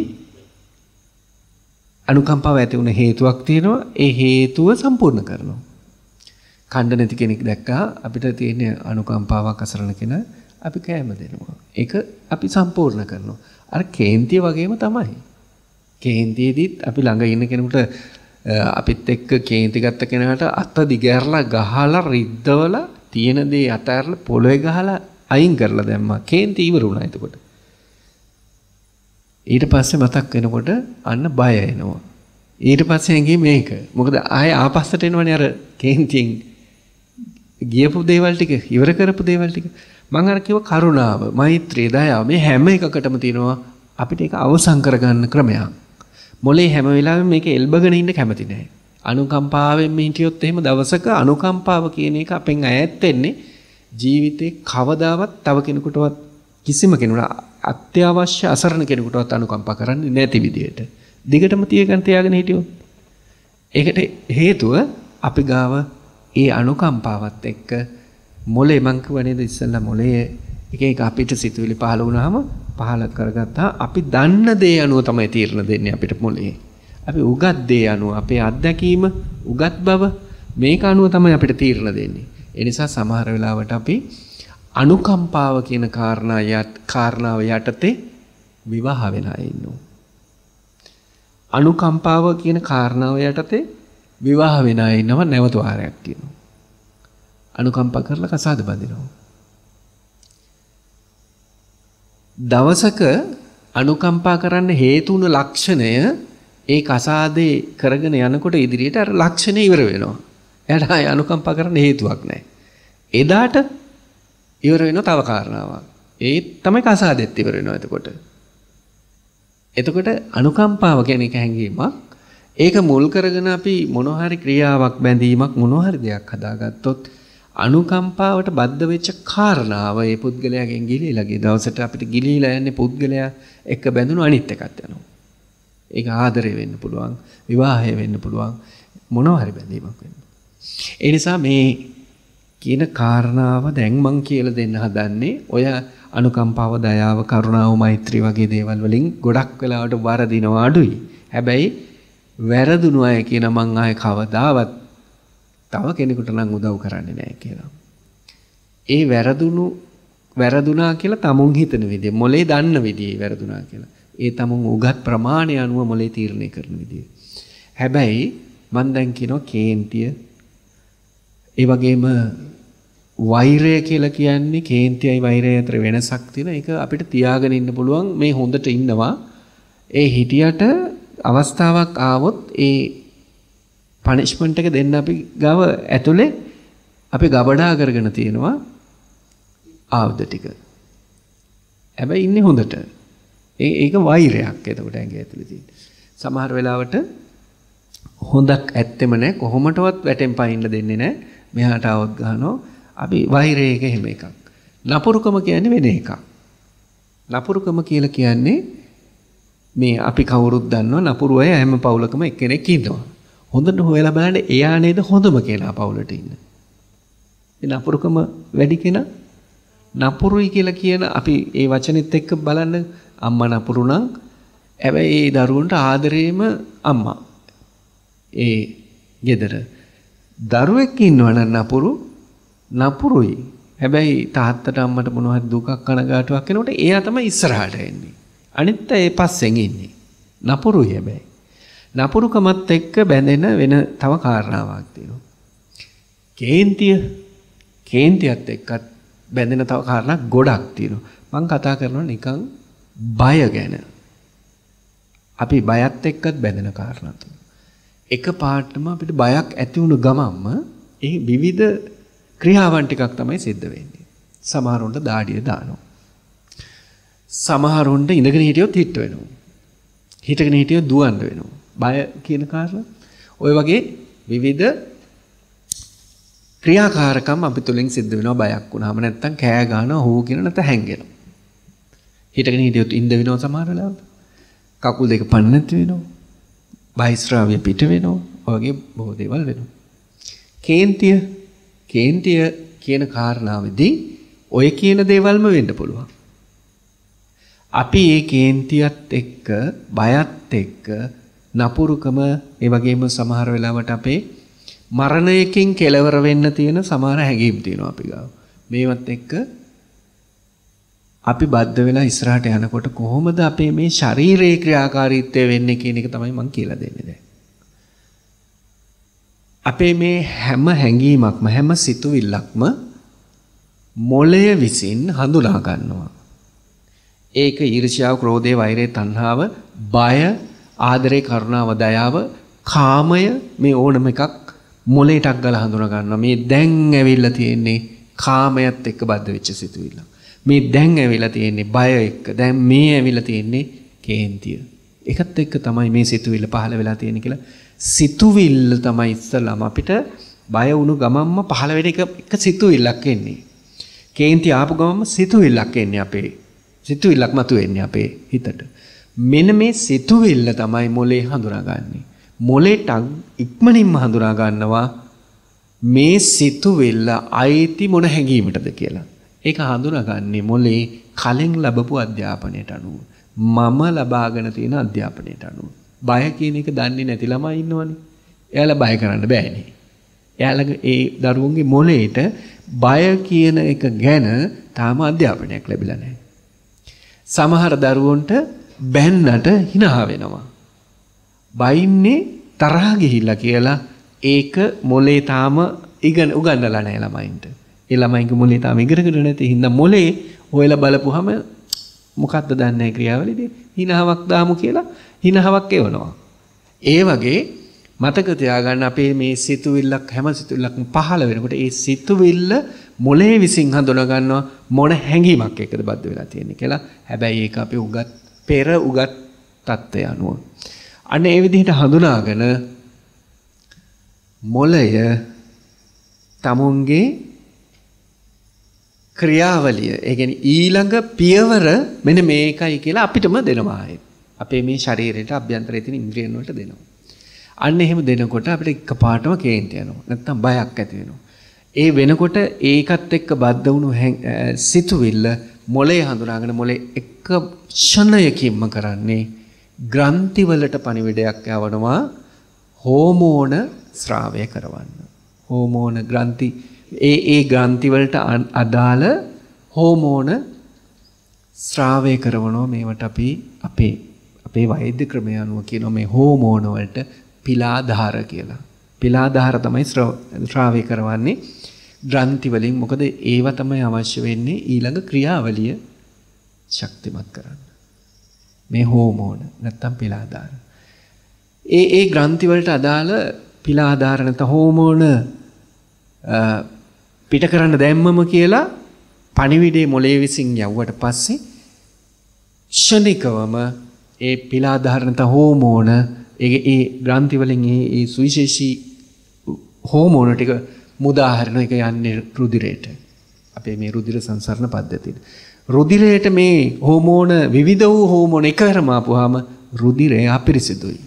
අනුකම්පාව ඇති වුණ හේතුවක් තියෙනවා. ඒ හේතුව සම්පූර්ණ කරනවා. කණ්ඩ නැති කෙනෙක් දැක්කා අපිට තියෙන අනුකම්පාවක් අසරණ කෙනා අපි කැම දෙනවා. ඒක අපි සම්පූර්ණ කරනවා. අර කේන්තිය වගේම තමයි. කේන්තියේදීත් අපි ළඟ ඉන්න කෙනෙකුට අපිත් එක්ක කේන්ති ගත්ත කෙනාට අත දිගහැරලා ගහලා රිද්දවලා තියෙන දේ අතහැරලා පොළවේ ගහලා අයින් කරලා දැම්මා. කේන්ති ඉවර වුණා එතකොට. ඊට පස්සේ මතක් වෙනකොට අන්න බය එනවා. ඊට පස්සේ එන්නේ මේක. මොකද ආයේ ආපස්සට එනවනේ අර කේන්තියෙන් ගියපු දේවල් ටික, ඉවර කරපු දේවල් ටික. මම අර කිව්ව කරුණාව, මෛත්‍රිය, දයාව මේ හැම එකකටම තියෙනවා අපිට ඒක අවසන් කරගන්න ක්‍රමයක්. මොලේ හැම වෙලාවෙම මේක එල්බගෙන ඉන්න කැමති නැහැ. අනුකම්පාවෙන් හිටියොත් එහෙම දවසක අනුකම්පාව කියන එක අපෙන් ඈත් වෙන්නේ ජීවිතේ කවදාවත් තව කෙනෙකුටවත් කිසිම කෙනෙකුට අත්‍යවශ්‍ය අසරණ කෙනෙකුටවත් අනුකම්පා කරන්නේ නැති විදියට දිගටම තියගෙන තියාගෙන හිටියොත් ඒකට හේතුව අපි ගාව ඒ අනුකම්පාවත් එක්ක මොලේ මං කියවනේ ඉස්සෙල්ලා මොලේ එක එක අපිට සිතුවිලි පහළ වුණාම පහළ කරගත්තා අපි දන්න දේ අනුව තමයි තීරණ දෙන්නේ අපිට මොලේ. අපි උගත් දේ අනුව අපේ අත්දැකීම උගත් බව මේක අනුව තමයි අපිට තීරණ දෙන්නේ. ඒ නිසා සමහර වෙලාවට අපි අනුකම්පාව කියන කාරණාව යටතේ විවාහ වෙන අය ඉන්නවා. අනුකම්පාව කියන කාරණාව යටතේ විවාහ වෙන අය ඉන්නව නැවත වාරයක් කියනවා. අනුකම්පා කරලා කසාද බඳිනවා. දවසක අනුකම්පා කරන්න හේතු වුණු ලක්ෂණය ඒ කසාදේ කරගෙන යනකොට ඉදිරියට අර ලක්ෂණේ ඉවර වෙනවා. එයාට ආය අනුකම්පා කරන්න හේතුවක් නැහැ. එදාට ඉවර වෙන තව කාරණාවක්. ඒ තමයි කසාදෙත් ඉවර වෙනවා එතකොට. එතකොට අනුකම්පාව කියන එක හැංගීමක්. ඒක මුල් කරගෙන අපි මොනවා හරි ක්‍රියාවක් බැඳීමක් මොනවා හරි දෙයක් හදාගත්තොත් අනුකම්පාවට බද්ධ වෙච්ච කාරණාව ඒ පුද්ගලයාගෙන් ගිලිලා ගිය දවසට අපිට ගිලිලා යන්නේ පුද්ගලයා එක්ක බැඳුණු අනිත් එකත් යනවා. ඒක ආදරය වෙන්න පුළුවන්, විවාහය වෙන්න පුළුවන්, මොනවා හරි බැඳීමක් වෙන්න. ඒ නිසා මේ කියන කාරණාව දැන් මම කියලා දෙන්න හදන්නේ ඔය අනුකම්පාව, දයාව, කරුණාව, මෛත්‍රී වගේ දේවල් වලින් ගොඩක් වෙලාවට වරදිනවා අඩුයි. හැබැයි වැරදුණු අය කියන මං ආයේ කවදාවත් තව කෙනෙකුට නම් උදව් කරන්නේ නැහැ කියලා. ඒ වැරදුණු වැරදුනා කියලා තමුන් හිතන විදිය, මොලේ දන්න විදිය වැරදුනා කියලා. ඒ තමුන් උගත් ප්‍රමාණය අනුව මොලේ තීරණය කරන විදිය. හැබැයි මං දැන් කියනවා කේන්තිය, ඒ වගේම වෛරය කියලා කියන්නේ කේන්තියයි වෛරය අතර වෙනසක් තියෙන එක අපිට තියාගෙන ඉන්න පුළුවන්. මේ හොඳට ඉන්නවා, ඒ හිටියට අවස්ථාවක් ආවොත් ඒ පනිෂ්මන්ට් එක දෙන්න අපි ගාව ඇතුලේ අපි ගබඩා කරගෙන තියෙනවා ආයුධ ටික. හැබැයි ඉන්නේ හොඳට. ඒක වෛරයක්. එතකොට ඇඟේ ඇතුලේ තියෙන සමහර වෙලාවට හොඳක් ඇත්තෙම නැහැ, කොහොමටවත් වැටෙන් පයින්න දෙන්නේ නැහැ. මෙහාට આવත් ගන්නවා. අපි වෛරයක හැම එකක්. නපුරුකම කියන්නේ වෙන එකක්. නපුරුකම කියලා කියන්නේ මේ අපි කවුරුත් දන්නවා නපුරු අය හැම පවුලකම එක්කෙනෙක් ඉන්නවා. හොඳට හොයලා බලන්න එයා නේද හොඳම කෙනා පවුලට ඉන්න. ඒ නපුරුකම වැඩි කෙනා නපුරුයි කියලා කියන අපි ඒ වචනෙත් එක්ක බලන්න. අම්මා නපුරු නම් හැබැයි ඒ දරුවන්ට ආදරේම අම්මා. ඒ ගෙදර දරුවෙක් ඉන්නවනම් නපුරු නපුරුයි. හැබැයි තාත්තට අම්මට මොනවා හරි දුකක් කනගාටුවක් වෙනකොට එයා තමයි ඉස්සරහට එන්නේ. අනිත් ඒ පස්සෙන් ඉන්නේ. නපුරුයි හැබැයි. නපුරුකමත් එක්ක බැඳෙන වෙන තව කාරණාවක් තියෙනවා. කේන්තිය කේන්තියත් එක්කත් බැඳෙන තව කාරණා ගොඩක් තියෙනවා. මම කතා කරනවා නිකන් බය ගැන. අපි බයත් එක්කත් බැඳෙන කාරණා තියෙනවා. එක පාටම අපිට බයක් ඇති වුණු ගමන්ම ඒ විවිධ ක්‍රියාවන් ටිකක් තමයි සිද්ධ වෙන්නේ. සමහරුන්ට දාඩිය දානවා. සමහරුන්ට ඉඳගෙන හිටියොත් හිට වෙනවා. හිටගෙන හිටියොත් දුවන්න වෙනවා. බය කියන කාරණා. ওই වගේ විවිධ ක්‍රියාකාරකම් අපි තුලින් සිද්ධ වෙනවා බයක් වුණාම. නැත්තම් කෑ ගන්නවා, හෝ කියන නැත හැංගෙනවා. හිටගෙන හිටියොත් ඉඳ වෙනවා සමහර වෙලාවට. කකුල් දෙක පන්නේ නැති වෙනවා. බයිස්රාවිය පිට වෙනවා. ඔය වගේ බොහෝ දේවල් වෙනවා. කේන්තිය කේන්තිය කියන කාරණාවේදී ඔය කියන දේවල්ම වෙන්න පුළුවන්. අපි ඒ කේන්තියත් එක්ක බයත් එක්ක නපුරුකම, ඒ වගේම සමහර වෙලාවට අපේ මරණයකින් කෙලවර වෙන්න තියෙන සමහර හැඟීම් තියෙනවා අපි ගාව. මේවත් එක්ක අපි බද්ධ වෙලා ඉස්සරහට යනකොට කොහොමද අපේ මේ ශරීරයේ ක්‍රියාකාරීත්වය වෙන්නේ කියන එක තමයි මම කියලා දෙන්නේ දැන්. අපේ මේ හැම හැඟීමක්ම හැම සිතුවිල්ලක්ම මොළය විසින් හඳුනා ගන්නවා. ඒක ඊර්ෂ්‍යාව, ක්‍රෝධය, වෛරය, තණ්හාව, බය, ආදරය, කරුණාව, දයාව, කාමය, මේ ඕනම එකක් මොළයටක් ගාලා හඳුනා ගන්නවා. මේ දැන් ඇවිල්ලා තියෙන්නේ කාමයට එක්ක බද්ධ වෙච්ච සිතුවිල්ල. මේ දැන් ඇවිල්ලා තියෙන්නේ බය එක්ක. දැන් මේ ඇවිල්ලා තියෙන්නේ කේන්තිය. ඒකත් එක්ක තමයි මේ සිතුවිල්ල පහළ වෙලා තියෙන්නේ කියලා. සිතුවිල්ල තමයි ඉස්සලාම අපිට බය වුණු ගමම්ම පහළ වෙන එක එක සිතුවිල්ලක් එන්නේ. කේන්ති ආපු ගමම්ම සිතුවිල්ලක් එන්නේ අපේ. සිතුවිල්ලක් මතුවෙන්නේ අපේ හිතට. මෙන්න මේ සිතුවිල්ල තමයි මොලේ හඳුනාගන්නේ. මොලේට ඉක්මනින්ම හඳුනා ගන්නවා මේ සිතුවිල්ල අයිති මොන හැඟීමටද කියලා. ඒක හඳුනාගන්නේ මොලේ කලින් ලැබපු අධ්‍යාපනයට අනුව. මම ලබාගෙන තියෙන අධ්‍යාපනයට අනුව. බය කියන එක දන්නේ නැති ළමයි ඉන්නවනේ. එයාලා බය කරන්න බෑනේ. එයාලගේ ඒ දරුවන්ගේ මොළේට බය කියන එක ගැන තාම අධ්‍යාපනයක් ලැබිලා නැහැ. සමහර දරුවන්ට බැන්නට hina වෙනවා. බයින්නේ තරහ ගිහිල්ලා කියලා ඒක මොළේ තාම ඉගෙන උගන්නලා නැහැ ළමයින්ට. ඒ ළමයින්ගේ මොළේ තාම ඉගෙනගෙන නැති හින්දා මොළේ හොයලා බලපුවහම මොකද්ද දන්නේ නැහැ ක්‍රියාවලියදී. hinaවක් දාමු කියලා හිනහාවක් එවනවා. ඒ වගේ මතක තියාගන්න අපේ මේ සිතුවිල්ලක් හැම සිතුවිල්ලක්ම පහළ වෙනකොට ඒ සිතුවිල්ල මොලේ විසින් හඳුනා ගන්නවා මොන හැඟීමක් එක්කද බද්ධ වෙලා තියෙන්නේ කියලා. හැබැයි ඒක අපි උගත් පෙර උගත් තත්ත්වය අනුව. අන්න ඒ විදිහට හඳුනාගෙන මොළය තමුන්ගේ ක්‍රියාවලිය, ඒ කියන්නේ ඊළඟ පියවර මෙන්න මේකයි කියලා අපිටම දෙනවා. අපේ මේ ශරීරයට අභ්‍යන්තරයේ තියෙන ඉන්ද්‍රියන් වලට දෙනවා. අන්න එහෙම දෙනකොට අපිට එකපාරටම කේන්ති යනවා. නැත්තම් බයක් ඇති වෙනවා. ඒ වෙනකොට ඒකත් එක්ක බද්ධ වුණු සිතුවිල්ල මොලේ හඳුනාගෙන මොලේ එක ක්ෂණයකින්ම කරන්නේ ග්‍රන්ථි වලට පණිවිඩයක් යවනවා හෝමෝන ස්‍රාවය කරවන්න. හෝමෝන ග්‍රන්ථි ඒ ඒ ග්‍රන්ථි වලට අදාළ හෝමෝන ස්‍රාවය කරනවා. මේවට අපි අපේ අපේ වෛද්‍ය ක්‍රමය අනුව කියනවා මේ හෝමෝන වලට පිලාධාර කියලා. පිලාධාර තමයි ස්‍රාවය කරවන්නේ ග්‍රන්ථි වලින්. මොකද ඒව තමයි අවශ්‍ය වෙන්නේ ඊළඟ ක්‍රියාවලිය ශක්තිමත් කරන්න. මේ හෝමෝන නැත්තම් පිලාධාර. ඒ ඒ ග්‍රන්ථි වලට අදාළ පිලාධාර නැත්නම් හෝමෝන පිට කරන්න දැම්මම කියලා පණිවිඩේ මොලේ විසින් යවුවට පස්සේ ක්ෂණිකවම ඒ පිලාධාර නැත්නම් හෝමෝන ඒ ඒ ග්‍රන්ථි වලින් ඒ ඒ සුවිශේෂී හෝමෝන ටික මුදා හරින එක යන්නේ රුධිරයට. අපේ මේ රුධිර සංසරණ පද්ධතියට. රුධිරයට මේ හෝමෝන විවිධ වූ හෝමෝන එකවරම ආපුවාම රුධිරය අපිරිසිදුයි.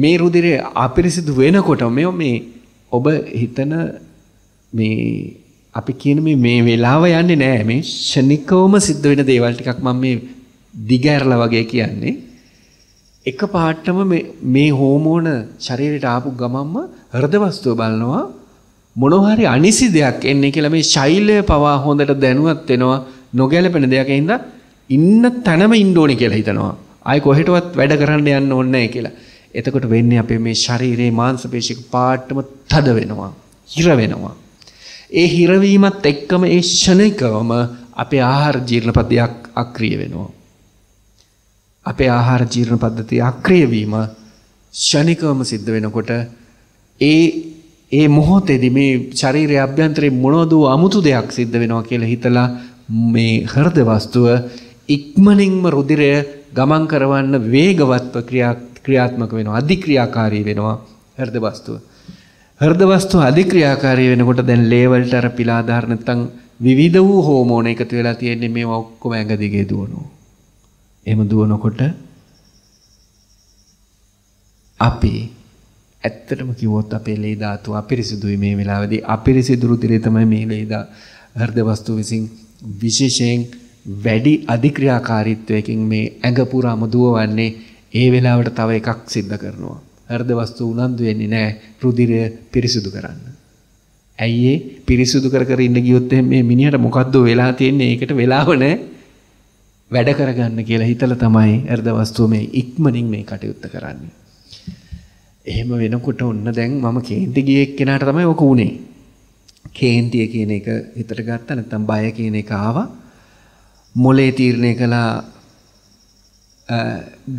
මේ රුධිරය අපිරිසිදු වෙනකොට මේ මේ ඔබ හිතන මේ අපි කියන මේ මේ වෙලාව යන්නේ නෑ. මේ ෂණිකවම සිද්ධ වෙන දේවල් ටිකක් මම මේ දිගහැරලා වගේ කියන්නේ. එකපාරටම මේ මේ හෝමෝන ශරීරයට ආපු ගමන්ම හෘද වස්තුව බලනවා මොනවා හරි අනිසි දෙයක් එන්නේ කියලා මේ ශෛලය පවා හොඳට දැනුවත් වෙනවා. නොගැලපෙන දෙයක් ඇහිඳ ඉන්න තැනම ඉන්න ඕනේ කියලා හිතනවා. ආයි කොහෙටවත් වැඩ කරන්න යන්න ඕනේ නැහැ කියලා. එතකොට වෙන්නේ අපේ මේ ශරීරයේ මාංශ පේශික පාටම තද වෙනවා, හිර වෙනවා. ඒ හිරවීමත් එක්කම ඒ ෂණිකවම අපේ ආහාර ජීර්ණ පද්ධතියක් අක්‍රිය වෙනවා. අපේ ආහාර ජීර්ණ පද්ධතිය අක්‍රිය වීම ෂණිකවම සිද්ධ වෙනකොට ඒ ඒ මොහොතේදී මේ ශරීරයේ අභ්‍යන්තරේ මොනවාද අමුතු දෙයක් සිද්ධ වෙනවා කියලා හිතලා මේ හෘද වස්තුව ඉක්මනින්ම රුධිරය ගමන් කරවන්න වේගවත්ව ක්‍රියාත්මක වෙනවා, අධික්‍රියාකාරී වෙනවා හෘද වස්තුව. හෘද වස්තුව අධික්‍රියාකාරී වෙනකොට දැන් ලේවල්ට අර පිලාදාර නැත්තම් විවිධ වූ හෝමෝන එකතු වෙලා තියෙන්නේ. මේවා ඔක්කොම ඇඟ දිගේ දුවනවා. එහෙම දුවනකොට අපි ඇත්තටම කිව්වොත් අපේ ලේ ධාතුව අපිරිසිදුයි. මේ වෙලාවේදී අපිරිසිදු රුධිරය තමයි මේ ලේ දා හෘද වස්තුව විසින් විශේෂයෙන් වැඩි අධික්‍රියාකාරීත්වයකින් මේ ඇඟ පුරාම දුවවන්නේ. ඒ වෙලාවට තව එකක් සිද්ධ කරනවා. හෘද වස්තුව උනන්දු වෙන්නේ නැහැ රුධිරය පිරිසිදු කරන්න. ඇයි ඒ පිරිසිදු කර කර ඉන්න ගියොත් එහෙනම් මේ මිනිහට මොකද්ද වෙලා තියෙන්නේ? ඒකට වෙලාව නැහැ වැඩ කරගන්න කියලා හිතලා තමයි හෘද වස්තුව මේ ඉක්මනින් මේ කටයුත්ත කරන්නේ. එහෙම වෙනකොට ඔන්න දැන් මම කේන්ති ගියේ කෙනාට තමයි ඔක උනේ. කේන්තිය කියන එක හිතට ගත්තා නැත්නම් බය කියන එක ආවා. මොලේ තීරණය කළා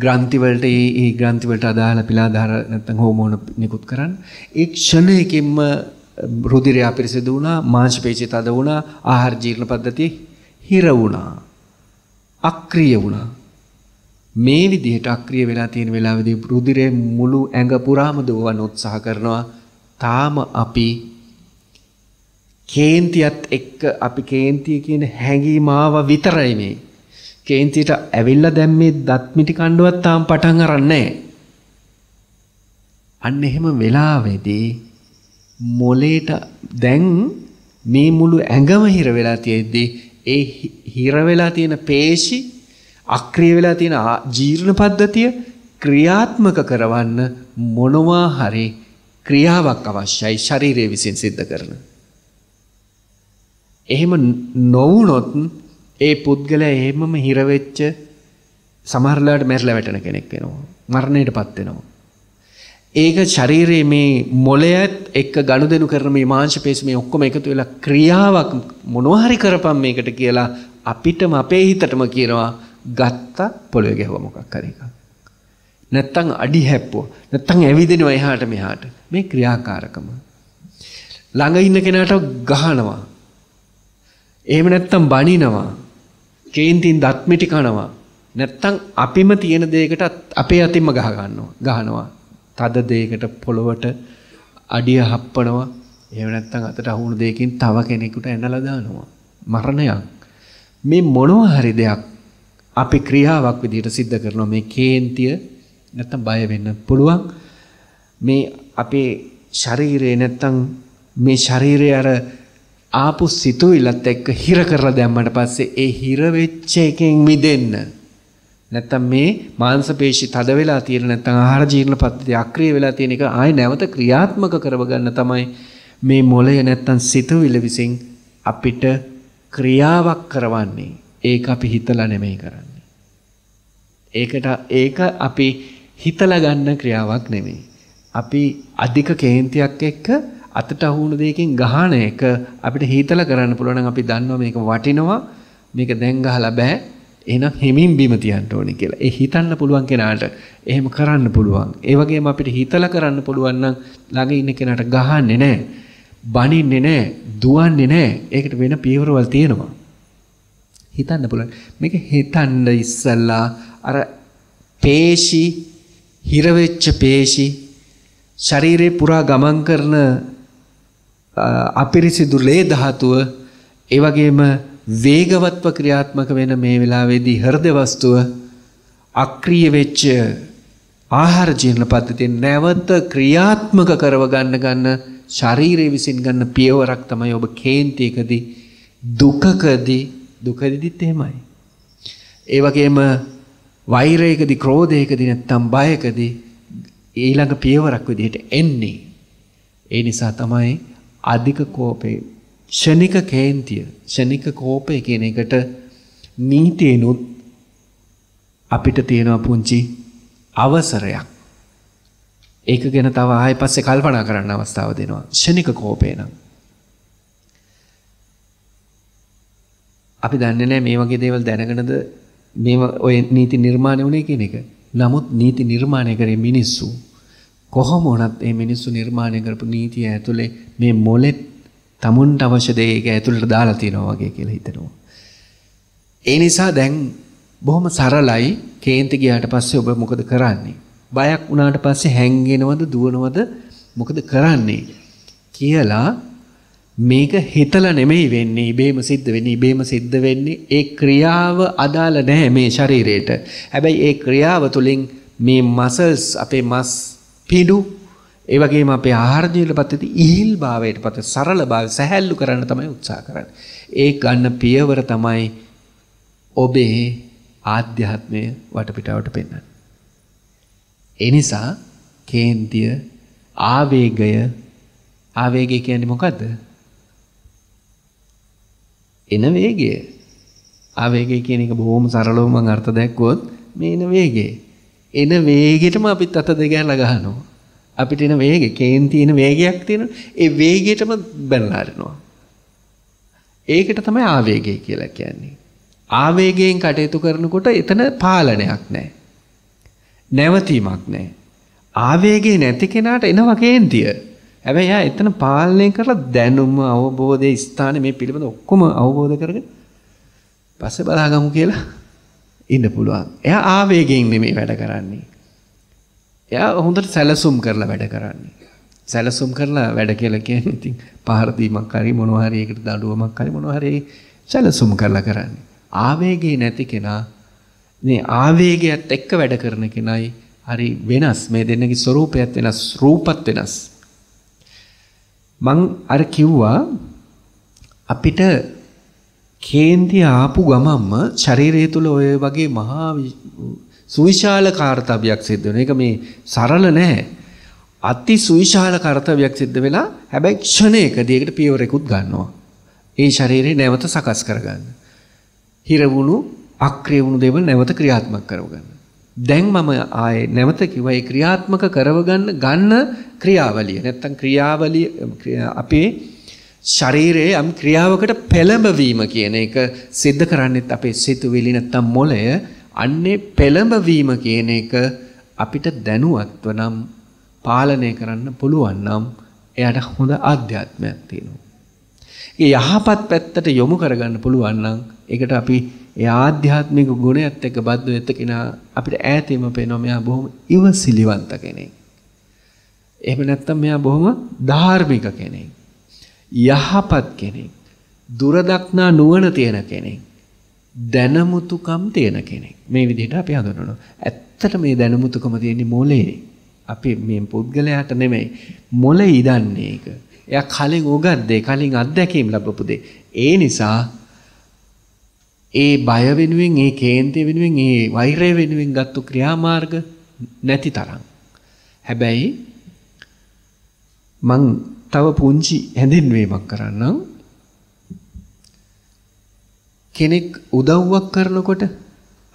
ග්‍රන්ථි වලට ඒ ග්‍රන්ථි වලට අදාළ පිලාධාර නැත්නම් හෝමෝන නිකුත් කරන්න. ඒ ක්ෂණයකින්ම රුධිරය අපිරිසිදු වුණා, මාංශ පේශී තද වුණා, ආහාර ජීර්ණ පද්ධතිය හිර වුණා. අක්‍රිය වුණා. මේ විදිහට අක්‍රිය වෙලා තියෙන වෙලාවේදී රුධිරේ මුළු ඇඟ පුරාම දුවවන්න උත්සාහ කරනවා. තාම අපි කේන්තියත් එක්ක අපි කේන්තිය කියන හැඟීම ආව විතරයි මේ. කේන්තියට ඇවිල්ලා දැන් මේ දත් මිටි කණ්ඩවත් තාම පටන් අරන්නේ. අන්න එහෙම වෙලාවේදී මොලේට දැන් මේ මුළු ඇඟම හිර වෙලා තියෙද්දී ඒ හිර වෙලා තියෙන පේශි අක්‍රිය වෙලා තියෙන ජීර්ණ පද්ධතිය ක්‍රියාත්මක කරවන්න මොනවා හරි ක්‍රියාවක් අවශ්‍යයි ශරීරය විසින් සිද්ධ කරන. එහෙම නොවුනොත් ඒ පුද්ගලයා එහෙමම හිර වෙච්ච සමහරලාට මැරිලා වැටෙන කෙනෙක් වෙනවා. මරණයටපත් වෙනවා. ඒක ශරීරයේ මේ මොළයත් එක්ක ගනුදෙනු කරන මේ මාංශ පේශි මේ ඔක්කොම එකතු වෙලා ක්‍රියාවක් මොනවා හරි කරපම් මේකට කියලා අපිටම අපේ හිතටම කියනවා. ගත්තා පොළවේ ගැහුවා මොකක් හරි එකක්. නැත්තම් අඩි හැප්පුවා. නැත්තම් ඇවිදිනවා එහාට මෙහාට. මේ ක්‍රියාකාරකම. ළඟ ඉන්න කෙනාට ගහනවා. එහෙම නැත්තම් බනිනවා. කේන්තින් දත් මිටි කනවා. නැත්තම් අපිම තියෙන දෙයකට අපේ අතින්ම ගහ ගන්නවා. ගහනවා. තද දෙයකට පොළවට අඩිය හප්පනවා. එහෙම නැත්තම් අතට අහුණු දෙයකින් තව කෙනෙකුට ඇනලා දානවා. මරණයක්. මේ මොනවා හරි දෙයක් අපි ක්‍රියාවක් විදිහට සිද්ධ කරනවා. මේ කේන්තිය නැත්තම් බය වෙන්න පුළුවන්. මේ අපේ ශරීරය නැත්තම් මේ ශරීරය අර ආපු සිතුවිල්ලත් එක්ක හිර කරලා දැම්මට පස්සේ ඒ හිර වෙච්ච එකෙන් මිදෙන්න නැත්තම් මේ මාංශ පේශි තද වෙලා තියෙන නැත්තම් ආහාර ජීර්ණ පද්ධතිය අක්‍රිය වෙලා තියෙන එක ආයෙ නැවත ක්‍රියාත්මක කරව ගන්න තමයි මේ මොළය නැත්තම් සිතුවිල්ල විසින් අපිට ක්‍රියාවක් කරවන්නේ. ඒක අපි හිතලා නෙමෙයි කරන්නේ. ඒකට ඒක අපි හිතලා ගන්න ක්‍රියාවක් නෙමෙයි. අපි අධික කේන්තියක් එක්ක අතට අහුණු දෙයකින් ගහන එක අපිට හිතලා කරන්න පුළුවන් නම් අපි දන්නවා මේක වටිනවා, මේක දැන් ගහලා බෑ, එහෙනම් හිමින් බිම තියන්න ඕනේ කියලා. ඒ හිතන්න පුළුවන් කෙනාට එහෙම කරන්න පුළුවන්. ඒ වගේම අපිට හිතලා කරන්න පුළුවන් නම් ළඟ ඉන්න කෙනාට ගහන්නේ නැහැ, බනින්නේ නැහැ, දුවන්නේ නැහැ. ඒකට වෙන පියවරවල් තියෙනවා. හිතන්න පුළුවන්. මේක හිතන්න ඉස්සලා අර පේශි, හිර වෙච්ච පේශි ශරීරේ පුරා ගමන් කරන අපිරිසිදු ලේ ධාතුව, ඒ වගේම වේගවත්ව ක්‍රියාත්මක වෙන මේ වෙලාවේදී හෘද වස්තුව, අක්‍රීය වෙච්ච ආහාර ජීර්ණ පද්ධතිය නැවත ක්‍රියාත්මක කරව ගන්න ගන්න ශරීරය විසින් ගන්න පියවරක් තමයි ඔබ කේන්තියකදී දුකකදී දුකදීත් එහෙමයි. ඒ වගේම වෛරයකදී ක්‍රෝධයකදී නැත්නම් බයකදී ඊළඟ පියවරක් විදිහට එන්නේ. ඒ නිසා තමයි අධික කෝපේ, ෂණික කේන්තිය, ෂණික කෝපය කියන එකට නීතියෙනුත් අපිට තියෙනවා පුංචි අවසරයක්. ඒක ගැන තව ආයෙ පස්සේ කල්පනා කරන්න අවස්ථාව දෙනවා. ෂණික කෝපේ නම් අපි දන්නේ නැහැ මේ වගේ දේවල් දැනගෙනද මේ ඔය නීති නිර්මාණය වුණේ කියන එක. නමුත් නීති නිර්මාණය කරේ මිනිස්සු. කොහොම වුණත් ඒ මිනිස්සු නිර්මාණය කරපු නීතිය ඇතුලේ මේ මොලෙත් තමුන්ට අවශ්‍ය දේ ඒක ඇතුලට දාලා තියෙනවා වගේ කියලා හිතනවා. ඒ නිසා දැන් බොහොම සරලයි. කේන්ති ගියාට පස්සේ ඔබ මොකද කරන්නේ? බයක් වුණාට පස්සේ හැංගෙනවද, දුවනවද, මොකද කරන්නේ කියලා මේක හිතලා නෙමෙයි වෙන්නේ. ඉබේම සිද්ධ වෙන්නේ. ඉබේම සිද්ධ වෙන්නේ. ඒ ක්‍රියාව අදාළ නැහැ මේ ශරීරයට. හැබැයි ඒ ක්‍රියාව තුළින් මේ මසල්ස්, අපේ මස් පිඩු, ඒ වගේම අපේ ආහාර ජීර්ණ පද්ධති ඉහිල් භාවයට පත්, සරල භාවය සැහැල්ලු කරන්න තමයි උත්සාහ කරන්නේ. ඒ ගන්න පියවර තමයි ඔබේ ආධ්‍යාත්මය වටපිටාවට පෙන්වන්නේ. ඒ නිසා කේන්ද්‍රිය ආවේගය, ආවේගය කියන්නේ මොකද්ද? එන වේගය. ආවේගය කියන එක බොහොම සරලව මම අර්ථ දැක්කොත් මේ එන වේගය. එන වේගෙටම අපිත් අත දෙක යන ගහනවා. අපිට එන වේගෙ, කේන්ති එන වේගයක් තියෙනවා. ඒ වේගයටම බැනලා හරිනවා. ඒකට තමයි ආවේගය කියලා කියන්නේ. ආවේගයෙන් කටයුතු කරනකොට එතන පාලනයක් නැහැ. නැවතීමක් නැහැ. ආවේගය නැති කෙනාට එනවා කේන්තිය. හැබැයි යා එතන පාලනය කරලා දැනුම, අවබෝධය, ස්ථානේ මේ පිළිබඳ ඔක්කොම අවබෝධ කරගෙන පස්සේ බලාගමු කියලා ඉන්න පුළුවන්. එයා ආවේගයෙන් නෙමෙයි වැඩ කරන්නේ. එයා හොඳට සැලසුම් කරලා වැඩ කරන්නේ. සැලසුම් කරලා වැඩ කියලා කියන්නේ ඉතින් පහර දීමක් හරි මොනවා හරි ඒකට දඬුවමක් හරි මොනවා හරි සැලසුම් කරලා කරන්නේ. ආවේගය නැති කෙනා, මේ ආවේගයත් එක්ක වැඩ කරන කෙනයි හරි වෙනස්. මේ දෙන්නගේ ස්වરૂපයත් වෙනස්, රූපත් වෙනස්. මං අර කිව්වා අපිට කේන්ද්‍රිය ආපු ගමම්ම ශරීරය තුළ ඔය වගේ මහා සුවිශාල කාර්යයක් සිද්ධ වෙන එක මේ සරල නෑ. අති සුවිශාල කාර්යයක් සිද්ධ වෙලා හැබැයි ක්ෂණයකදී ඒකට පියවරකුත් ගන්නවා. ඒ ශරීරය නැවත සකස් කරගන්න. හිරවුණු, අක්‍රිය වුණු දේවල් නැවත ක්‍රියාත්මක කරවගන්න. දැන් මම ආයේ නැවත කිව්වා ඒ ක්‍රියාත්මක කරව ගන්න ගන්න ක්‍රියාවලිය නැත්තම් ක්‍රියාවලිය අපේ ශරීරයේ යම් ක්‍රියාවකට පෙළඹවීම කියන එක सिद्ध කරන්නේත් අපේ සිතුවිලි නැත්තම් මොළය. අන්නේ පෙළඹවීම කියන එක අපිට දැනුවත්ව නම් පාලනය කරන්න පුළුවන් නම් එයාට හොඳ ආධ්‍යාත්මයක් තියෙනවා. ඒ යහපත් පැත්තට යොමු කරගන්න පුළුවන් නම් ඒකට අපි ඒ ආධ්‍යාත්මික ගුණයත් එක්ක බද්ධ වෙච්ච කෙනා අපිට ඈතීම පේනවා මෙයා බොහොම ඉවසිලිවන්ත කෙනෙක්. එහෙම නැත්නම් මෙයා බොහොම ධාර්මික කෙනෙක්. යහපත් කෙනෙක්. දුරදක්නා නුවණ තියෙන කෙනෙක්. දැනමුතුකම් තියෙන කෙනෙක්. මේ විදිහට අපි හඳුනනවා. ඇත්තට මේ දැනමුතුකම තියෙන්නේ මොලේ. අපි මේ පුද්ගලයාට නෙමෙයි මොලේ ඉදන්නේ ඒක. එයා කලින් උගද්දේ කලින් අත්දැකීම් ලැබපු දෙය. ඒ නිසා ඒ බය වෙනුවෙන් ඒ කේන්ති වෙනුවෙන් ඒ වෛරය වෙනුවෙන් ගත්තු ක්‍රියාමාර්ග නැති තරම්. හැබැයි මං තව පුංචි හැඳින්වීමක් කරන්නම්. කෙනෙක් උදව්වක් කරනකොට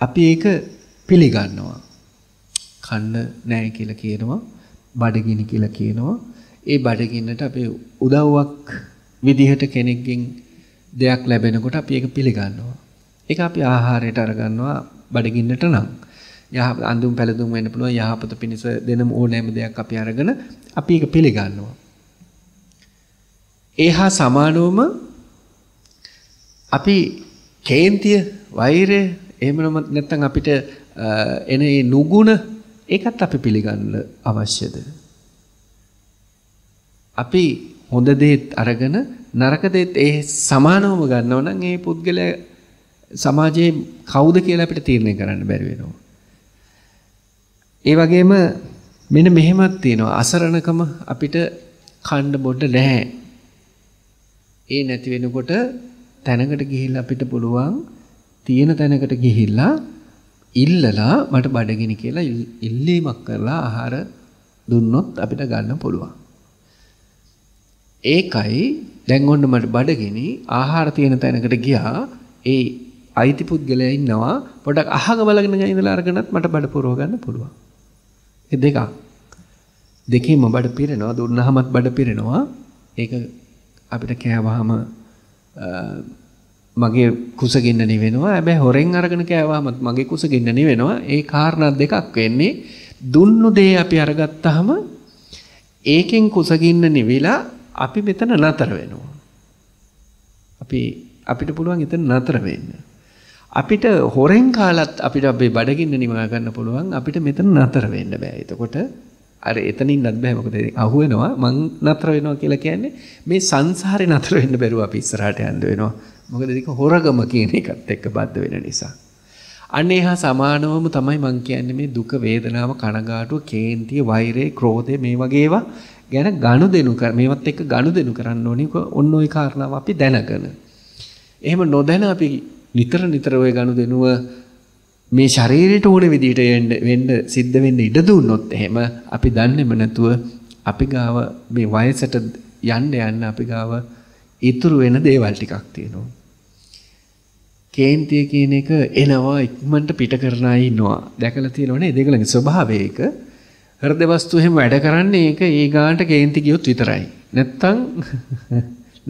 අපි ඒක පිළිගන්නවා. කන්න නැහැ කියලා කියනවා, බඩගිනි කියලා කියනවා. ඒ බඩගින්නට අපි උදව්වක් විදිහට කෙනෙක්ගෙන් දෙයක් ලැබෙනකොට අපි ඒක පිළිගන්නවා. ඒක අපි ආහාරයට අරගන්නවා බඩගින්නට නම්. යහ අඳුම් පැළඳුම් වෙන්න පුළුවන්, යහපත පිණිස දෙනම ඕනෑම දෙයක් අපි අරගෙන අපි ඒක පිළිගන්නවා. ඒහා සමානවම අපි කේන්තිය, වෛරය, එහෙම නැත්නම් අපිට එන මේ නුගුණ ඒකත් අපි පිළිගන්න අවශ්‍යද? අපි හොඳ දේත් අරගෙන නරක දේත් ඒ සමානවම ගන්නව නම් ඒ පුද්ගලයා සමාජයේ කවුද කියලා අපිට තීරණය කරන්න බැරි වෙනවා. ඒ වගේම මෙන්න මෙහෙමත් තියෙනවා, අසරණකම අපිට කන්න බොන්න නැහැ. ඒ නැති වෙනකොට තැනකට ගිහිල්ලා අපිට පුළුවන් තියෙන තැනකට ගිහිල්ලා ඉල්ලලා මට බඩගිනි කියලා ඉල්ලීමක් කරලා ආහාර දුන්නොත් අපිට ගන්න පුළුවන්. ඒකයි දැන් ඔන්න මට බඩගිනි, ආහාර තියෙන තැනකට ගියා, ඒ අයිති පුද්ගලයා ඉන්නවා, පොඩක් අහක බලගෙන ඉඳලා අරගෙනත් මට බඩ පුරව ගන්න පුළුවන්. ඒ දෙක දෙකේම බඩ පිරෙනවා, දුන්නහමත් බඩ පිරෙනවා. ඒක අපිට කෑවහම මගේ කුසගින්න නිවෙනවා, හැබැයි හොරෙන් අරගෙන කෑවහමත් මගේ කුසගින්න නිවෙනවා. ඒ කාරණා දෙකක් වෙන්නේ දුන්නු දේ අපි අරගත්තාම ඒකෙන් කුසගින්න නිවිලා අපි මෙතන නතර වෙනවා. අපි අපිට පුළුවන් එතන නතර වෙන්න. අපිට හොරෙන් කාලත් අපිට අපේ බඩගින්න නිවා ගන්න පුළුවන්, අපිට මෙතන නතර වෙන්න බෑ. එතකොට අර එතනින්වත් බෑ. මොකද අහු වෙනවා මං නතර වෙනවා කියලා කියන්නේ මේ සංසාරේ නතර වෙන්න බැරුව අපි ඉස්සරහට යන්න වෙනවා. මොකද ඒක හොරගම කියන එකත් එක්ක බද්ධ වෙන නිසා. අනේ හා සමානවම තමයි මං කියන්නේ මේ දුක, වේදනාව, කනගාටුව, කේන්තිය, වෛරය, ක්‍රෝධය මේ වගේ ඒවා ගැන ගනුදෙනු කර මේවත් එක්ක ගනුදෙනු කරන්න ඕනේ. ඔන්න ඔය කාරණාව අපි දැනගෙන. එහෙම නොදැන අපි නිතර නිතර ඔය ගනුදෙනුව මේ ශරීරයට ඕන විදිහට වෙන්න සිද්ධ වෙන්න ඉඩ දුන්නොත් එහෙම අපි දන්නේම නැතුව අපි ගාව මේ වයසට යන්න යන්න අපි ගාව ඉතුරු වෙන දේවල් ටිකක් තියෙනවා. කේන්තිය කියන එක එනවා, ඉක්මනට පිට කරන අය ඉන්නවා. දැකලා තියෙනවනේ දෙගලගේ ස්වභාවය. ඒක හෘද වස්තු එහෙම වැඩ කරන්නේ ඒක ඒ ගානට කේන්ති ගියොත් විතරයි. නැත්තම්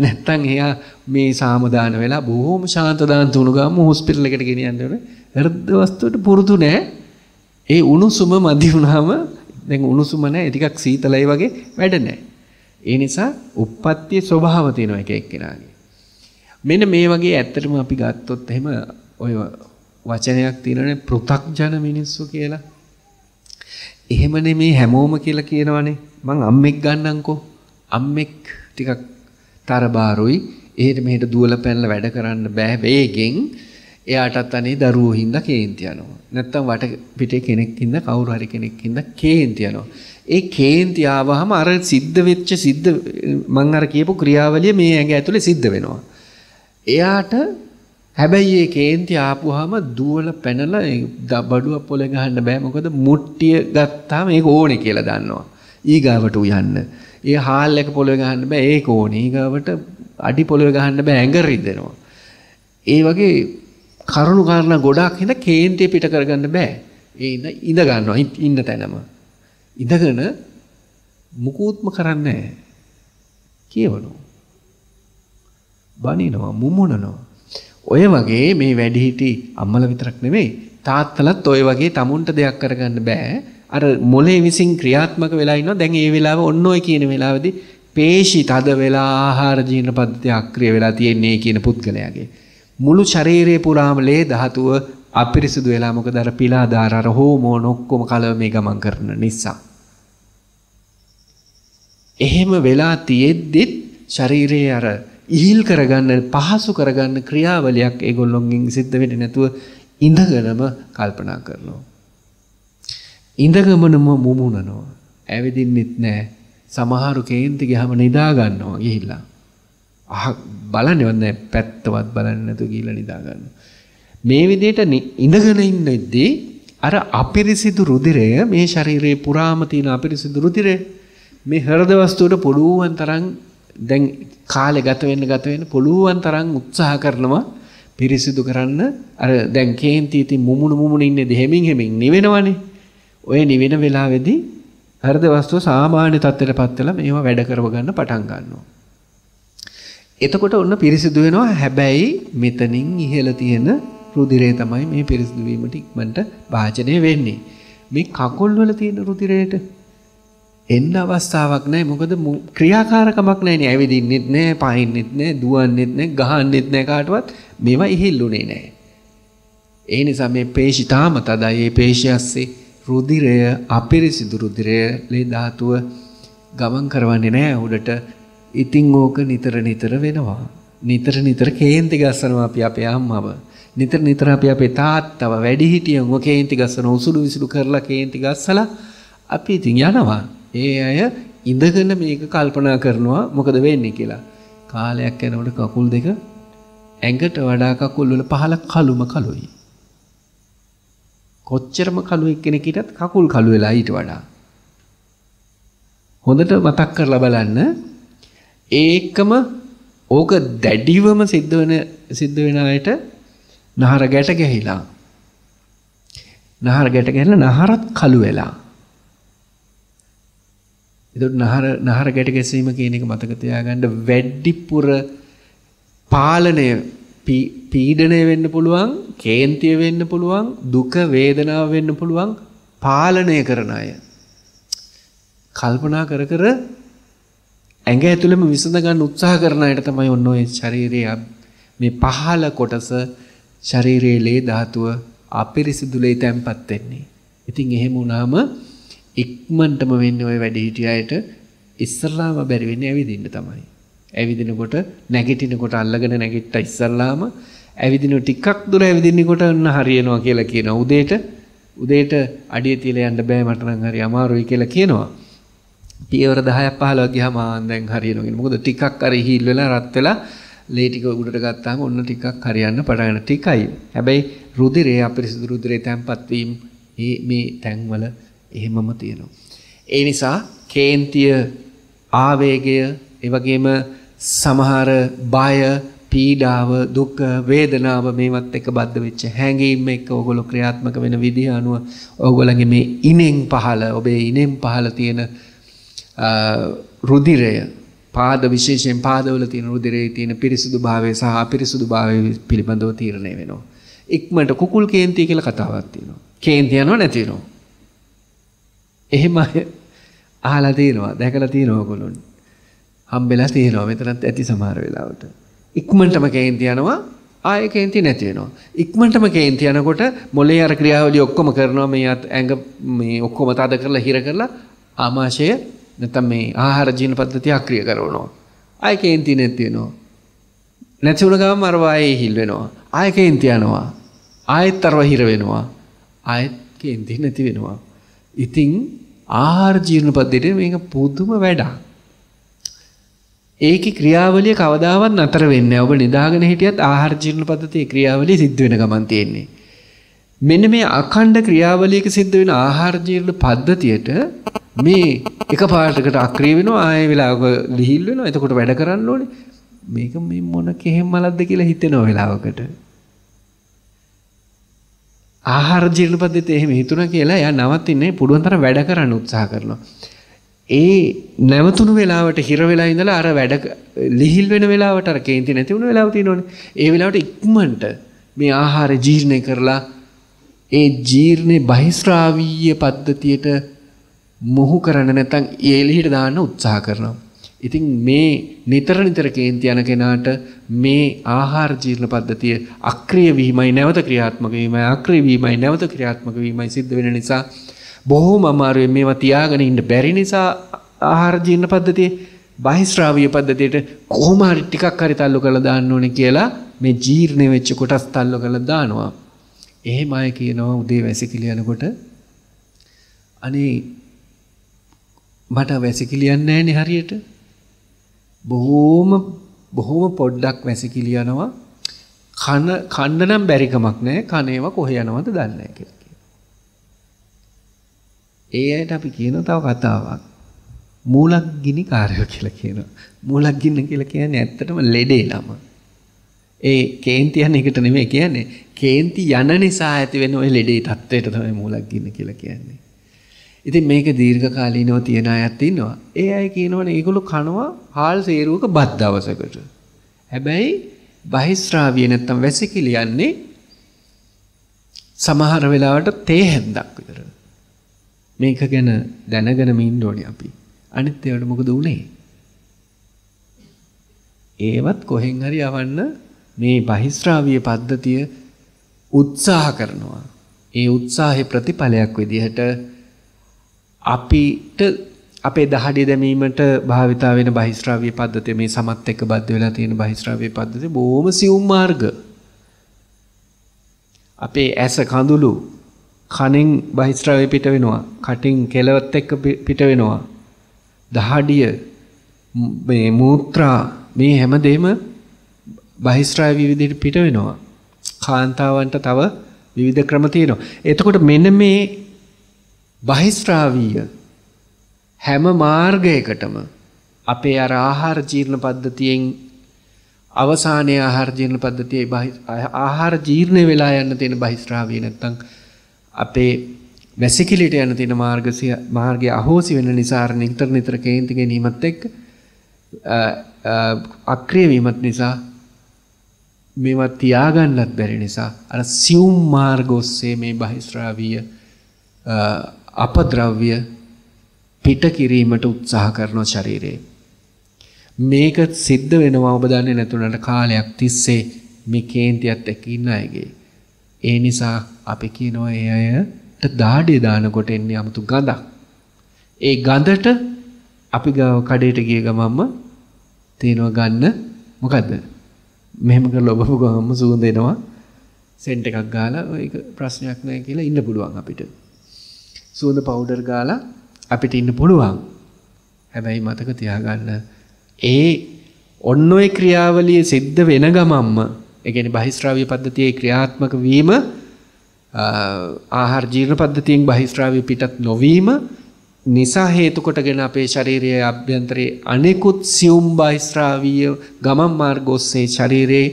නැත්තම් එයා මේ සාමදාන වෙලා බොහොම ශාන්ත දාන්ත උණු ගාම හොස්පිටල් එකට ගෙනියන්න ඕනේ. හෘද වස්තුවට පුරුදු නෑ. ඒ උණුසුම මදි වුණාම දැන් උණුසුම නෑ, ටිකක් සීතලයි වගේ වැඩ නෑ. ඒ නිසා උප්පත්තියේ ස්වභාව තියෙනවා එක එක්කෙනාගේ. මෙන්න මේ වගේ ඇත්තටම අපි ගත්තොත් එහෙම ඔය වචනයක් තියෙනනේ පෘථග්ජන මිනිස්සු කියලා. එහෙම නෙමේ හැමෝම කියලා කියනවනේ. මං අම්මෙක් ගන්නම්කෝ. අම්මෙක් ටිකක් තරබාරුයි, එහෙට මෙහෙට දුවලා පැනලා වැඩ කරන්න බෑ වේගෙන්. එයාටත් අනේ දරුවෝ හින්දා කේන්ති යනවා. නැත්තම් වට පිටේ කෙනෙක් හින්දා, කවුරු හරි කෙනෙක් හින්දා කේන්ති යනවා. ඒ කේන්ති ආවහම අර සිද්ධ වෙච්ච සිද්ධ මං අර කියපු ක්‍රියාවලිය මේ ඇඟ ඇතුලේ සිද්ධ වෙනවා. එයාට හැබැයි ඒ කේන්ති ආපුවාම දුවල පැනලා බඩුව පොළේ ගහන්න බෑ. මොකද මුට්ටිය ගත්තාම ඒක ඕනේ කියලා දන්නවා. ඊගාවට උයන්න. ඒ හාල් එක පොළේ ගහන්න බෑ, ඒක ඕනේ. ඊගාවට අඩි පොළේ ගහන්න බෑ, ඇඟ රිදෙනවා. ඒ වගේ කරුණු කාරණා ගොඩක් හින්දා කේන්තිය පිට කරගන්න බෑ. ඒ ඉඳ ගන්නවා ඉන්න තැනම. ඉඳගෙන මුකුත්ම කරන්නේ නෑ. කියවනවා. බනිනවා, මුමුණනවා. ඔය වගේ මේ වැඩිහිටි අම්මල විතරක් නෙමෙයි තාත්තලත් ඔය වගේ tamunට දෙයක් කරගන්න බෑ. අර මොලේ විසින් ක්‍රියාත්මක වෙලා ඉන්නවා. දැන් ඒ වෙලාව ඔන්න ඔය කියන වෙලාවේදී පේශි තද වෙලා ආහාර ජීර්ණ පද්ධතිය අක්‍රිය වෙලා තියෙන්නේ කියන පුද්ගලයාගේ මුළු ශරීරය පුරාම ලේ ධාතුව අපිරිසුදු වෙලා මොකද අර පිලාදාර අර හෝමෝන ඔක්කොම කලව මේ ගමන් කරන නිසා. එහෙම වෙලා තියෙද්දිත් ශරීරයේ අර ඉහිල් කරගන්න පහසු කරගන්න ක්‍රියාවලියක් ඒගොල්ලොන්ගෙන් සිද්ධ වෙන්නේ නැතුව ඉඳගෙනම කල්පනා කරනවා. ඉඳගෙනම මුමුණනවා. ඇවිදින්නෙත් නැහැ. සමහරු කේන්ති ගියාම නිදා ගන්නවා ගිහිල්ලා. අහ බලන්නේවත් නැහැ පැත්තවත් බලන්නේ නැතුව ගිහිල්ලා නිදා ගන්නවා. මේ විදිහට ඉඳගෙන ඉන්නේදී අර අපිරිසිදු රුධිරය මේ ශරීරයේ පුරාම තියෙන අපිරිසිදු රුධිරය මේ හෘද වස්තුවට පුළුවන් තරම් දැන් කාලේ ගත වෙන්න ගත වෙන්න පුළුවන් තරම් උත්සාහ කරනවා පිරිසිදු කරන්න. අර දැන් කේන්ති ඉතින් මුමුණු මුමුණු ඉන්නේ දෙහෙමින් හැමින් නිවෙනවනේ. ඔය නිවෙන වෙලාවේදී හෘද වස්තුව සාමාන්‍ය තත්ත්වයටපත් වෙලා මේවා වැඩ කරව ගන්න පටන් ගන්නවා. එතකොට ඔන්න පිරිසිදු වෙනවා. හැබැයි මෙතනින් ඉහළ තියෙන රුධිරය තමයි මේ පිරිසිදු වීමට ඉක්මනට භාජනය වෙන්නේ. මේ කකුල් වල තියෙන රුධිරයට එන්න අවස්ථාවක් නැහැ. මොකද ක්‍රියාකාරකමක් නැහැ නේ. ඇවිදින්නෙත් නැහැ, පහින්නෙත් නැහැ, දුවන්නෙත් නැහැ, ගහන්නෙත් නැහැ කාටවත්. මේවා ඉහිල්ුනේ නැහැ. ඒ නිසා මේ පේශි තාම තදයි. මේ පේශි ඇස්සේ රුධිරය, අපිරිසිදු රුධිරය, ලේ ධාතුව ගමන් කරවන්නේ නැහැ උඩට. ඉතින් ඕක නිතර නිතර වෙනවා. නිතර නිතර කේන්ති ගස්සනවා අපි අපේ අම්මව. නිතර නිතර අපි අපේ තාත්තව, වැඩිහිටියන්ව කේන්ති ගස්සන උසුළු විසුළු කරලා කේන්ති ගස්සලා අපි ඉතින් යනවා. ඒ අය ඉඳගෙන මේක කල්පනා කරනවා මොකද වෙන්නේ කියලා. කාලයක් යනකොට කකුල් දෙක ඇඟට වඩා කකුල් වල පහළ කළුම කළුයි. කොච්චරම කළු එක්කෙනෙක්ටත් කකුල් කළු වෙලා ඊට වඩා. හොඳට මතක් කරලා බලන්න. ඒකම ඕක දැඩිවම සිද්ධ වෙන සිද්ධ වෙන අයට නහර ගැට ගැහිලා. නහර ගැට ගැහිලා නහරත් කළු වෙලා. එතකොට නහර නහර ගැට ගැසීම කියන එක මතක තියාගන්න. වැඩිපුර පාලනය පීඩණය වෙන්න පුළුවන්, කේන්තිය වෙන්න පුළුවන්, දුක වේදනාව වෙන්න පුළුවන් පාලනය කරන අය. කල්පනා කර කර ඇඟ ඇතුළෙම විසඳ ගන්න උත්සාහ කරන අයට තමයි ඔන්න ඔය ශරීරයේ මේ පහළ කොටස ශරීරයේ ලේ ධාතුව අපිරිසිදු ලේ තැම්පත් වෙන්නේ. ඉතින් එහෙම වුණාම ඉක්මනටම වෙන්නේ ඔය වැඩිහිටියන්ට ඉස්සල්ලාම බැරි වෙන්නේ ඇවිදින්න තමයි. ඇවිදිනකොට නැගිටිනකොට අල්ලගෙන නැගිට්ට ඉස්සල්ලාම ඇවිදින ටිකක් දුර ඇවිදිනකොට ඔන්න හරියනවා කියලා කියනවා. උදේට උදේට අඩිය තියලා යන්න බෑ මට නම් හරි අමාරුයි කියලා කියනවා. පියවර දහයක් පහළොවක් ගියාම දැන් හරියනවා කියන්නේ. මොකද ටිකක් හරි හීල් වෙලා රත් වෙලා ලේ ටික උඩට ගත්තාම ඔන්න ටිකක් හරියන්න පටන් ගන්න ටිකයි. හැබැයි රුධිරයේ අපිරිසිදු රුධිරයේ තැම්පත් වීම මේ තැන්වල එහෙමම තියෙනවා. ඒ නිසා කේන්තිය, ආවේගය, ඒ වගේම සමහර බය, පීඩාව, දුක, වේදනාව මේවත් එක්ක බද්ධ වෙච්ච හැඟීම් එක්ක ඔයගොල්ලෝ ක්‍රියාත්මක වෙන විදිහ අනුව ඔයගොල්ලන්ගේ මේ ඉනෙන් පහළ, ඔබේ ඉනෙන් පහළ තියෙන රුධිරය, පාද විශේෂයෙන් පාදවල තියෙන රුධිරයේ තියෙන පිරිසුදු භාවය සහ අපිරිසුදු භාවය පිළිබඳව තීරණය වෙනවා. ඉක්මනට කුකුල් කේන්ති කියලා කතාවක් තියෙනවා. කේන්ති යනවා නැති වෙනවා. එහෙම අහලා තියෙනවා, දැකලා තියෙනවා ඔයගොල්ලෝ. හම්බෙලා තියෙනවා මෙතනත් ඇති සමහර වෙලාවට. ඉක්මනටම කේන්ති යනවා, ආයෙ කේන්ති නැති වෙනවා. ඉක්මනටම කේන්ති යනකොට මොලේ අර ක්‍රියාවලිය ඔක්කොම කරනවා. මේ ඇඟ මේ ඔක්කොම තද කරලා හිර කරලා ආමාශය නැත්නම් මේ ආහාර ජීර්ණ පද්ධතිය අක්‍රිය කරනවා. ආයෙ කේන්ති නැති වෙනවා. නැති වුණ ගමන් අර වායේ හිල් වෙනවා. ආයෙ කේන්ති යනවා. ආයෙත් අරව හිර වෙනවා. ආයෙත් කේන්ති නැති වෙනවා. ඉතින් ආහාර ජීර්ණ පද්ධතියේ මේක පුදුම වැඩක්. ඒකේ ක්‍රියාවලිය කවදාවත් නතර වෙන්නේ නැහැ. ඔබ නිදාගෙන හිටියත් ආහාර ජීර්ණ පද්ධතියේ ක්‍රියාවලිය සිද්ධ වෙන ගමන් තියෙන්නේ. මෙන්න මේ අඛණ්ඩ ක්‍රියාවලියක සිද්ධ වෙන ආහාර ජීර්ණ පද්ධතියට මේ එක පාටකට අක්‍රිය වෙනවා, ආයෙ වෙලාවක ලිහිල් වෙනවා. එතකොට වැඩ කරන්න ඕනේ. මේක මේ මොන කෙහෙම්මලක්ද කියලා හිතෙනවා වෙලාවකට. ආහාර ජීර්ණ පද්ධතිය එහෙම හිතුණා කියලා එයා නවත්ින්නේ පුළුවන් තරම් වැඩ කරන්න උත්සාහ කරනවා. ඒ නැවතුණු වෙලාවට හිර වෙලා ඉඳලා අර වැඩ ලිහිල් වෙන වෙලාවට අර කේන්ති නැති වුණු වෙලාව තියෙනවනේ. ඒ වෙලාවට ඉක්මනට මේ ආහාරය ජීර්ණය කරලා ඒ ජීර්ණේ බහිස්රාවීය පද්ධතියට මොහු කරන්න නැත්නම් ඒ ලිහිට දාන්න උත්සාහ කරනවා. ඉතින් මේ නිතර නිතර කේන්ති යන කෙනාට මේ ආහාර ජීර්ණ පද්ධතිය අක්‍රීය වීමයි නැවත ක්‍රියාත්මක වීමයි අක්‍රීය වීමයි නැවත ක්‍රියාත්මක වීමයි සිද්ධ වෙන නිසා බොහොම අමාරුවෙන් මේවා තියාගෙන ඉන්න බැරි නිසා ආහාර ජීර්ණ පද්ධතිය බහිස්රාවීය පද්ධතියට කොහොම හරි ටිකක් හරි තල්ලු කරලා දාන්න ඕනේ කියලා මේ ජීර්ණ වෙච්ච කොටස් තල්ලු කරලා දානවා. එහෙම අය කියනවා උදේ වැසිකිලි යනකොට අනේ මට වැසිකිලි යන්නේ නැහැ නේ හරියට බොහොම බොහොම පොඩ්ඩක් වැසිකිලි යනවා කන කන්න නම් බැරි කමක් නැහැ කනේව කොහේ යනවද දන්නේ නැහැ කියලා කියනවා. ඒ ඇයිට අපි කියන තව කතාවක් මූලග්ගිනි කාර්යය කියලා කියනවා. මූලග්ගින්න කියලා කියන්නේ ඇත්තටම ලෙඩේ නම. ඒ කේන්ති යන එකට නෙමෙයි කියන්නේ කේන්ති යන නිසා ඇති වෙන ওই ලෙඩේ තත්වයට තමයි මූලග්ගින්න කියලා කියන්නේ. ඉතින් මේක දීර්ඝ කාලීනව තියෙන අයත් ඉන්නවා. ඒ අය කියනවනේ ඒගොල්ලෝ කනවා හාල් සේරුවක බත් දවසකට. හැබැයි බහිස්රාවිය නැත්තම් වැසිකිලි යන්නේ සමහර වෙලාවට තේ හැන්දක් විතර. මේක ගැන දැනගෙන ඉන්න ඕනේ අපි. අනිත් ඒවට මොකද උනේ? ඒවත් කොහෙන් හරි යවන්න මේ බහිස්රාවිය පද්ධතිය උත්සාහ කරනවා. ඒ උත්සාහේ ප්‍රතිඵලයක් විදිහට අපිට අපේ දහඩිය දැමීමට භාවිතා වෙන බහිස්රාවීය පද්ධතිය මේ සමත් එක්ක බද්ධ වෙලා තියෙන බහිස්රාවීය පද්ධතිය බොහොම සියුම් මාර්ග. අපේ ඇස කඳුළු කණෙන් බහිස්රාවීය පිට වෙනවා. කටින් කෙලවත් එක්ක පිට වෙනවා. දහඩිය මේ මූත්‍රා මේ හැමදේම බහිස්රාවීය විදිහට පිට වෙනවා. කාන්තාවන්ට තව විවිධ ක්‍රම තියෙනවා. එතකොට මෙන්න මේ බහිස්රාවීය හැම මාර්ගයකටම අපේ අර ආහාර ජීර්ණ පද්ධතියෙන් අවසානයේ ආහාර ජීර්ණ පද්ධතියේ ආහාර ජීර්ණ වෙලා යන තියෙන බහිස්රාවීය නැත්තම් අපේ වැසිකිළියට යන තියෙන මාර්ගය මාර්ගය අහෝසි වෙන නිසා නිතර නිතර කේන්ති ගැනීමත් එක්ක අක්‍රීය වීමත් නිසා මේවා තියාගන්නත් බැරි නිසා අර සියුම් මාර්ග ඔස්සේ මේ බහිස්රාවීය අපද්‍රව්‍ය පිට කිරීමට උත්සාහ කරන ශරීරයේ මේක සිද්ධ වෙනවා ඔබ දන්නේ නැතුණාට කාලයක් තිස්සේ මේ කේන්තියත් එක්ක ඉන්න අයගේ. ඒ නිසා අපි කියනවා ඒ අයට දාඩිය දානකොට එන්නේ 아무තු ගඳක්. ඒ ගඳට අපි ගාව කඩේට ගිය ගමම්ම තේනවා ගන්න මොකද්ද? මෙහෙම කරලා ඔබව ගමම්ම සූඳ එනවා. සෙන්ට් එකක් ගාලා ඒක ප්‍රශ්නයක් නැහැ කියලා ඉන්න පුළුවන් අපිට. සුවඳ පවුඩර් ගාලා අපිට ඉන්න පුළුවන්. හැබැයි මතක තියාගන්න ඒ ඔන්න ඔය ක්‍රියාවලිය සිද්ධ වෙන ගමම්ම ඒ කියන්නේ බහිස්රාවීය පද්ධතියේ ක්‍රියාත්මක වීම ආහාර ජීර්ණ පද්ධතියෙන් බහිස්රාවීය පිටත් නොවීම නිසා හේතු කොටගෙන අපේ ශාරීරියේ අභ්‍යන්තරයේ අනෙකුත් සියුම් බහිස්රාවීය ගමන් මාර්ග ඔස්සේ ශරීරයේ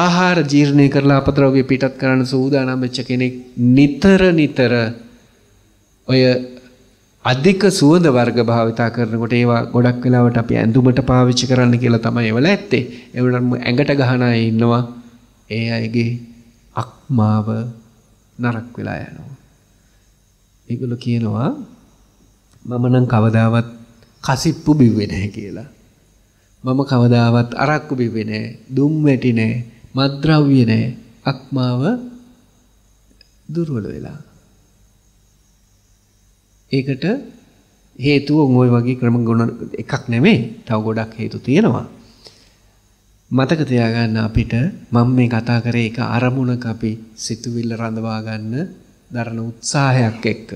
ආහාර ජීර්ණය කරලා අපද්‍රව්‍ය පිටත් කරන්න සූදානම් වෙච්ච කෙනෙක් නිතර නිතර ඔය අධික සුවඳ වර්ග භාවිතා කරනකොට ඒවා ගොඩක් වෙලාවට අපි ඇඳුමට පාවිච්චි කරන්න කියලා තමයි ඒවල ඇත්තේ. ඒ වුණාම ඇඟට ගහන අය ඉන්නවා. ඒ අයගේ අක්මාව නරක වෙලා යනවා. ඒගොල්ලෝ කියනවා මම නම් කවදාවත් කසිප්පු බිව්වේ නැහැ කියලා. මම කවදාවත් අරක්කු බිව්වේ නැහැ. දුම් වැටි නැහැ. මත්ද්‍රව්‍ය නැහැ. අක්මාව දුර්වල වෙලා. ඒකට හේතුව ওই වගේ ක්‍රම ගොන එකක් නෙමෙයි. තව ගොඩක් හේතු තියෙනවා. මතක තියාගන්න අපිට මම මේ කතා කරේ එක අරමුණක අපි සිතුවිල්ල රඳවා ගන්න දරන උත්සාහයක් එක්ක.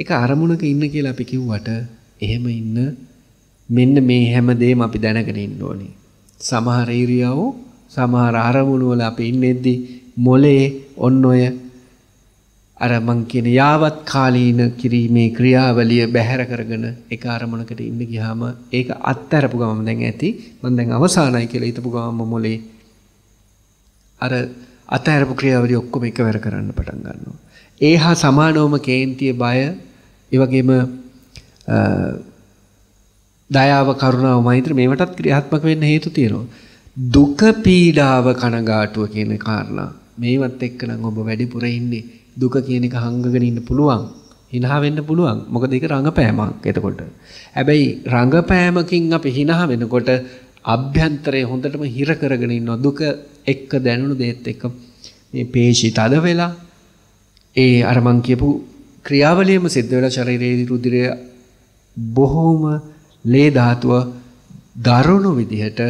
ඒක අරමුණක ඉන්න කියලා අපි කිව්වට එහෙම ඉන්න මෙන්න මේ හැමදේම අපි දැනගෙන ඉන්න ඕනේ. සමහර ඉරියව් සමහර අරමුණු වල අපි ඉන්නේදී මොලේ ඔන්න ඔය අර මං කියන යාවත් කාලීන කිරීමේ ක්‍රියාවලිය බැහැර කරගෙන එක අරමුණකට ඉන්න ගියාම ඒක අත්හැරපු ගමම දැන් ඇති මං දැන් අවසానයි කියලා හිතපු ගමම මොලේ අර අත්හැරපු ක්‍රියාවලිය ඔක්කොම එකවර කරන්න පටන් ගන්නවා. ඒහා සමානවම කේන්තිය බය ඒ වගේම දයාව කරුණාව මෛත්‍රිය මේවටත් ක්‍රියාත්මක වෙන්න හේතු තියෙනවා. දුක පීඩාව කනගාටුව කියන කාරණා මේවත් එක්ක නම් ඔබ වැඩිපුර ඉන්නේ. දුක කියන එක හංගගෙන ඉන්න පුළුවන්. හිනහ වෙන්න පුළුවන්. මොකද ඒක රංගපෑමක්. එතකොට හැබැයි රංගපෑමකින් අපි හිනහ වෙනකොට අභ්‍යන්තරය හොඳටම හිර කරගෙන ඉන්නවා. දුක එක්ක දැනුණු දේත් එක්ක මේ පේශී තද වෙලා ඒ අර මං කියපු ක්‍රියාවලියම සිද්ධ වෙලා ශරීරයේ රුධිරය බොහොම ලේ ධාතුව දරුණු විදිහට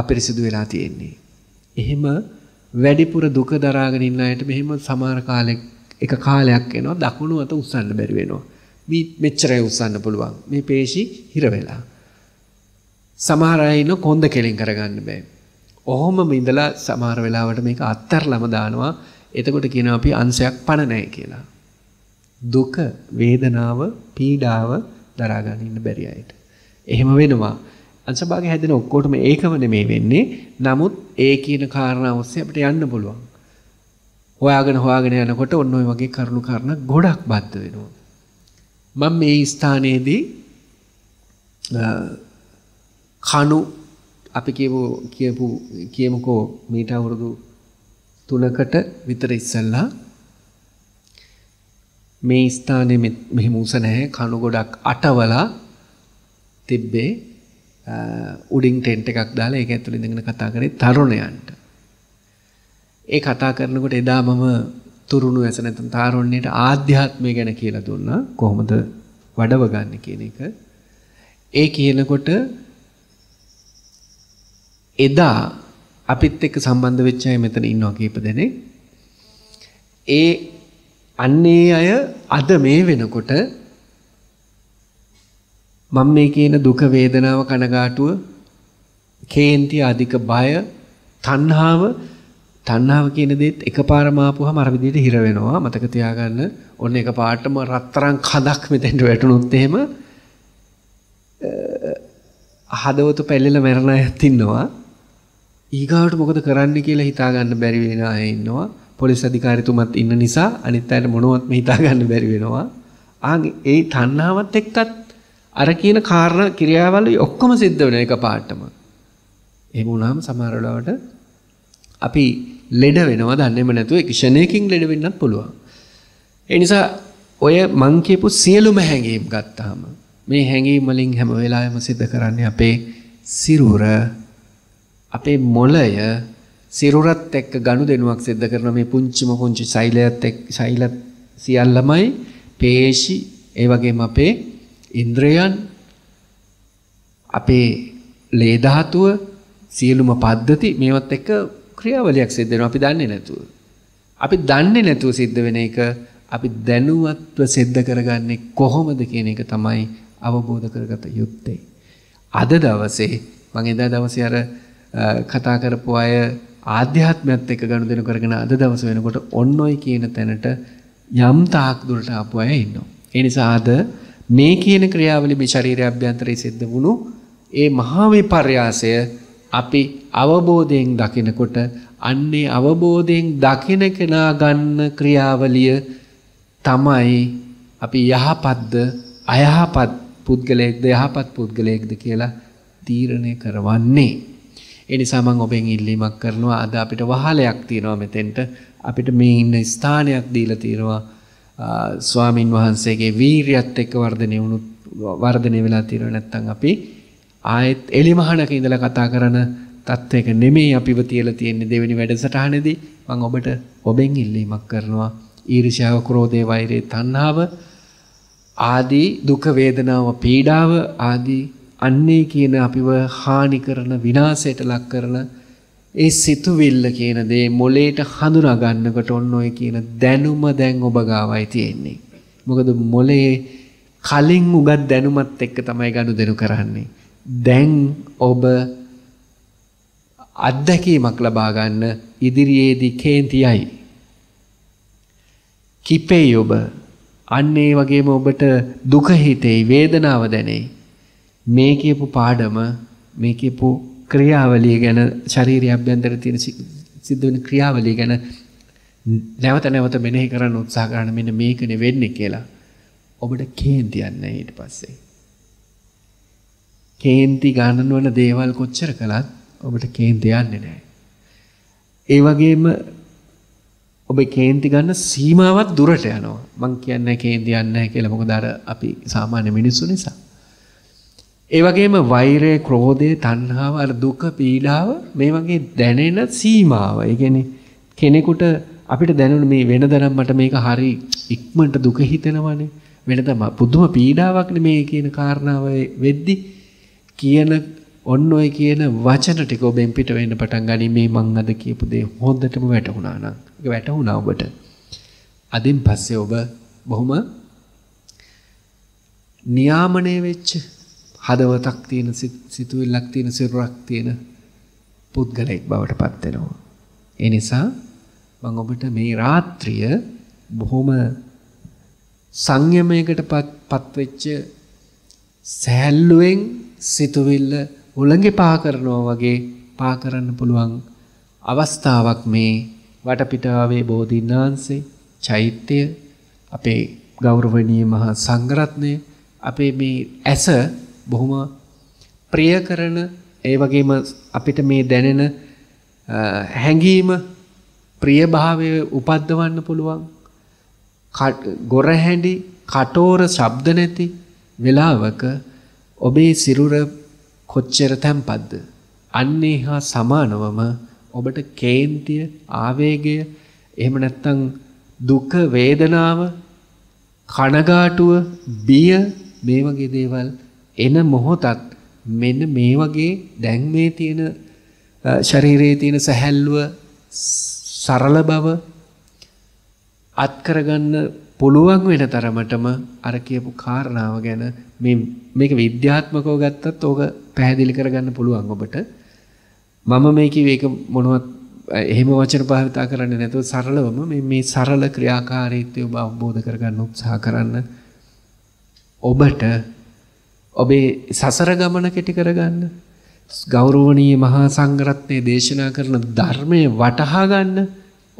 අපිරිසිදු වෙලා තියෙන්නේ. එහෙම වැඩිපුර දුක දරාගෙන ඉන්න අයට මෙහෙම සමහර කාලෙක එක කාලයක් එනවා දකුණු අත උස්සන්න බැරි වෙනවා. මේ මෙච්චරයි උස්සන්න පුළුවන්. මේ පේශි හිර වෙලා. සමහර අය ඉන්න කොන්ද කෙලින් කරගන්න බෑ. ඔහොමම ඉඳලා සමහර වෙලාවට මේක අත්තරලම දානවා. එතකොට කියනවා අපි අංශයක් පණ නැහැ කියලා. දුක, වේදනාව, පීඩාව දරා ගන්න ඉන්න බැරි අයට. එහෙම වෙනවා. අංශභාගය හැදෙන ඔක්කොටම ඒකම නෙමෙයි වෙන්නේ. නමුත් ඒ කියන කාරණාව ඔස්සේ අපිට යන්න පුළුවන්. හොයාගෙන හොයාගෙන යනකොට ඔන්න ඔය වගේ කරුණු කරන ගොඩක් බද්ධ වෙනවා. මම මේ ස්ථානයේදී කණු අපි කියපු කියපු කියමුකෝ මීට අවුරුදු තුනකට විතර ඉස්සෙල්ලා මේ ස්ථානයේ මෙහෙම උස නැහැ කණු ගොඩක් අටවලා තිබ්බේ. උඩින් ටෙන්ට් එකක් දාලා ඒක ඇතුළේ ඉඳගෙන කතා කරේ තරුණයන්ට. ඒ කතා කරනකොට එදා මම තුරුණු ඇස නැත්නම් තාරුණ්‍යයට ආධ්‍යාත්මය ගැන කියලා දුන්නා. කොහොමද වඩව ගන්න කියන එක. ඒ කියනකොට එදා අපිත් එක්ක සම්බන්ධ වෙච්ච අය මෙතන ඉන්නවා කීප දෙනෙක්. ඒ අන්නේ අය අද මේ වෙනකොට මම මේ කියන දුක වේදනාව කනගාටුව කේන්ති අධික බය තණ්හාව තණ්හාව කියන දේත් එකපාරම ආපුවාම අර විදිහට හිර වෙනවා. මතක තියාගන්න ඕන එකපාරටම රත්තරන් කඳක් මෙතෙන්ට වැටුනොත් එහෙම හදවත පැල්ලෙලා මැරණ අයත් ඉන්නවා. ඊගාවට මොකද කරන්න කියලා හිතාගන්න බැරි වෙන අය ඉන්නවා. පොලිස් අධිකාරිතුමත් ඉන්න නිසා අනිත් අයට මොනවත් මේ හිතාගන්න බැරි වෙනවා. ආන් ඒ තණ්හාවත් එක්කත් අර කියන කාරණා ක්‍රියාවල ඔක්කොම සිද්ධ වෙන එකපාරටම. එහෙම වුණාම සමහර වෙලාවට අපි ලෙඩ වෙනවා දන්නේම නැතුව ක්ෂණයකින් ලෙඩ වෙන්නත් පුළුවන්. ඒ නිසා ඔය මං කියපු සියලුම හැඟීම් ගත්තාම මේ හැඟීම් වලින් හැම වෙලාවෙම සිද්ධ කරන්නේ අපේ සිරුර අපේ මොළය සිරුරත් එක්ක ගනුදෙනුවක් සිද්ධ කරන මේ පුංචිම පුංචි සෛලයත් එක්ක සෛල සියල්ලමයි පේශි ඒ වගේම අපේ ඉන්ද්‍රයන් අපේ ලේ ධාතුව සියලුම පද්ධති මේවත් එක්ක ක්‍රියාවලියක් සිද්ධ වෙනවා අපි දන්නේ නැතුව. අපි දන්නේ නැතුව සිද්ධ වෙන එක අපි දැනුවත්ව සිද්ධ කරගන්නේ කොහොමද කියන එක තමයි අවබෝධ කරගත යුත්තේ. අද දවසේ මම එදා දවසේ අර කතා කරපු අය ආධ්‍යාත්මයත් එක්ක ගනුදෙනු කරගෙන අද දවස වෙනකොට ඔන්න ඔය කියන තැනට යම් තාක් දුරට ආපු අය ඉන්නවා. ඒ නිසා අද මේ කියන ක්‍රියාවලිය මේ ශරීරය අභ්‍යන්තරයේ සිද්ධ වුණු ඒ මහා විපර්යාසය අපි අවබෝධයෙන් දකිනකොට අන්නේ අවබෝධයෙන් දකින කෙනා ගන්න ක්‍රියාවලිය තමයි අපි යහපත්ද අයහපත් පුද්ගලයෙක්ද යහපත් පුද්ගලයෙක්ද කියලා තීරණය කරවන්නේ. ඒ නිසා මම ඔබෙන් ඉල්ලීමක් කරනවා අද අපිට වහලයක් තියෙනවා මෙතෙන්ට අපිට මේ ඉන්න ස්ථානයක් දීලා තියෙනවා. ස්වාමින් වහන්සේගේ වීරියත් එක්ක වර්ධනය වුණු වර්ධනය වෙලා තියෙනවා. නැත්නම් අපි ආයෙත් එලිමහනක ඉඳලා කතා කරන තත්ත්වයක නෙමෙයි අපිව තියලා තියෙන්නේ. දෙවෙනි වැඩසටහනේදී මම ඔබට ඔබෙන් ඉල්ලීමක් කරනවා ඊර්ෂ්‍යාව ක්‍රෝධය වෛරය තණ්හාව ආදී දුක වේදනාව පීඩාව ආදී අන්නේ කියන අපිව හානි කරන විනාශයට ලක් කරන ඒ සිතුවිල්ල කියන දේ මොලේට හඳුනා ගන්නකොට ඔන්න ඔය කියන දැනුම දැන් ඔබ ගාවයි තියෙන්නේ. මොකද මොලේ කලින් උගත් දැනුමත් එක්ක තමයි ගනුදෙනු කරන්නේ. දැන් ඔබ අත්දැකීමක් ලබා ගන්න ඉදිරියේදී කේන්තියයි කිපෙයි ඔබ. අන්න ඒ වගේම ඔබට දුක හිතෙයි වේදනාව දැනෙයි. මේ කියපු පාඩම මේ කියපු ක්‍රියාවලිය ගැන ශාරීරික අභ්‍යන්තරයේ තියෙන සිද්ධ වෙන ක්‍රියාවලිය ගැන නැවත නැවත මෙනෙහි කරන්න උත්සාහ කරන මෙන්න මේකනේ වෙන්නේ කියලා ඔබට කේන්තියක් නැහැ. ඊට පස්සේ කේන්ති ගණන් වන දේවල් කොච්චර කළත් ඔබට කේන්ති යන්නේ නැහැ. ඒ වගේම ඔබේ කේන්ති ගන්න සීමාවත් දුරට යනවා. මං කියන්නේ කේන්ති යන්නේ නැහැ කියලා. මොකද අර අපි සාමාන්‍ය මිනිස්සු නිසා. ඒ වගේම වෛරය, ක්‍රෝධය, තණ්හාව, අර දුක, පීඩාව මේ වගේ දැනෙන සීමාව. ඒ කියන්නේ කෙනෙකුට අපිට දැනුන මේ වෙනදනම් මට මේක හරි ඉක්මනට දුක හිතෙනවනේ. වෙනදම පුදුම පීඩාවක්නේ මේ කියන කාරණාව වෙද්දි කියන ඔන්න ඔය කියන වචන ටික ඔබෙන් පිට වෙන්න පටන් ගනි. මේ මං අද කියපු දේ හොඳටම වැටුණා නම් ඒක වැටුණා ඔබට. අදින් පස්සේ ඔබ බොහොම නියාමණය වෙච්ච හදවතක් තියෙන, සිතුවිල්ලක් තියෙන, සිරුරක් තියෙන පුද්ගලෙක් බවට පත් වෙනවා. ඒ නිසා මම ඔබට මේ රාත්‍රිය බොහොම සංයමයකට පත් වෙච්ච සැහැල්ලුවෙන් සිතුවිල්ල උලංගේ පා කරනවා වගේ පා කරන්න පුළුවන් අවස්ථාවක් මේ වටපිටාවේ බෝධින්නාංශේ, චෛත්‍ය, අපේ ගෞරවනීය මහා සංඝරත්නය, අපේ මේ ඇස බොහොම ප්‍රිය කරන, ඒ වගේම අපිට මේ දැනෙන හැඟීම ප්‍රියභාවය උපද්දවන්න පුළුවන් ගොරහැඬි කටෝර ශබ්ද නැති වෙලාවක ඔබේ සිරුර කොච්චර තැම්පත්ද? අන්නේ හා සමානවම ඔබට කේන්තිය, ආවේගය, එහෙම නැත්නම් දුක, වේදනාව, කනගාටුව, බිය මේ වගේ දේවල් එන මොහොතත් මෙන්න මේ වගේ දැන් මේ තියෙන ශරීරයේ තියෙන සැහැල්ලුව, සරල බව අත් කරගන්න පුළුවන් වෙන තරමටම අර කියපු කාරණාව ගැන මේ මේක විද්‍යාත්මකව ගත්තත් ඕක පැහැදිලි කරගන්න පුළුවන් ඔබට. මම මේ කිව්වේ ඒක මොනවත් එහෙම වචන භාවිතා කරන්නේ නැතුව සරලවම මේ මේ සරල ක්‍රියාකාරීත්වය ඔබ අවබෝධ කරගන්න උත්සාහ කරන්න. ඔබට ඔබේ සසර ගමන කෙටි කරගන්න, ගෞරවනීය මහා සංඝරත්නයේ දේශනා කරන ධර්මයේ වටහා ගන්න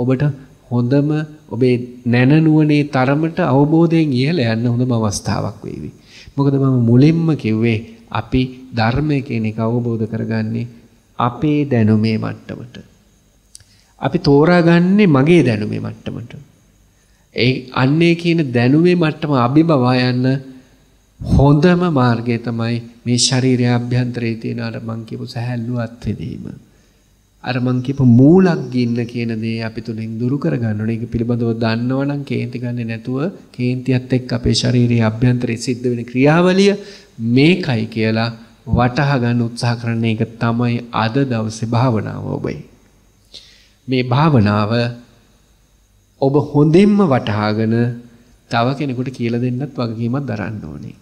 ඔබට හොඳම ඔබේ නැනනුවනේ තරමට අවබෝධයෙන් ඉහළ යන්න හොඳම අවස්ථාවක් වේවි. මොකද මම මුලින්ම කිව්වේ අපි ධර්මය කියන එක අවබෝධ කරගන්නේ අපේ දැනුමේ මට්ටමට. අපි තෝරාගන්නේ මගේ දැනුමේ මට්ටමට. ඒ අන්නේ කියන දැනුමේ මට්ටම අභිබවා යන්න හොඳම මාර්ගය තමයි මේ ශරීරය අභ්‍යන්තරයේ තියෙන අර මං කියපු සැහැල්ලුව අත්විඳීම. අර මං කියපු මූලක් ගින්න කියන දේ අපි තුලින් දුරු කරගන්න ඕනේ. ඒක පිළිබඳව දන්නවනම් කේන්ති ගන්නේ නැතුව කේන්තියත් එක්ක අපේ ශාරීරියේ අභ්‍යන්තරයේ සිද්ධ වෙන ක්‍රියාවලිය මේකයි කියලා වටහා ගන්න උත්සාහ කරන එක තමයි අද දවසේ භාවනාව ඔබේ. මේ භාවනාව ඔබ හොඳින්ම වටහාගෙන තව කෙනෙකුට කියලා දෙන්නත් වගකීමක් දරන්න ඕනේ.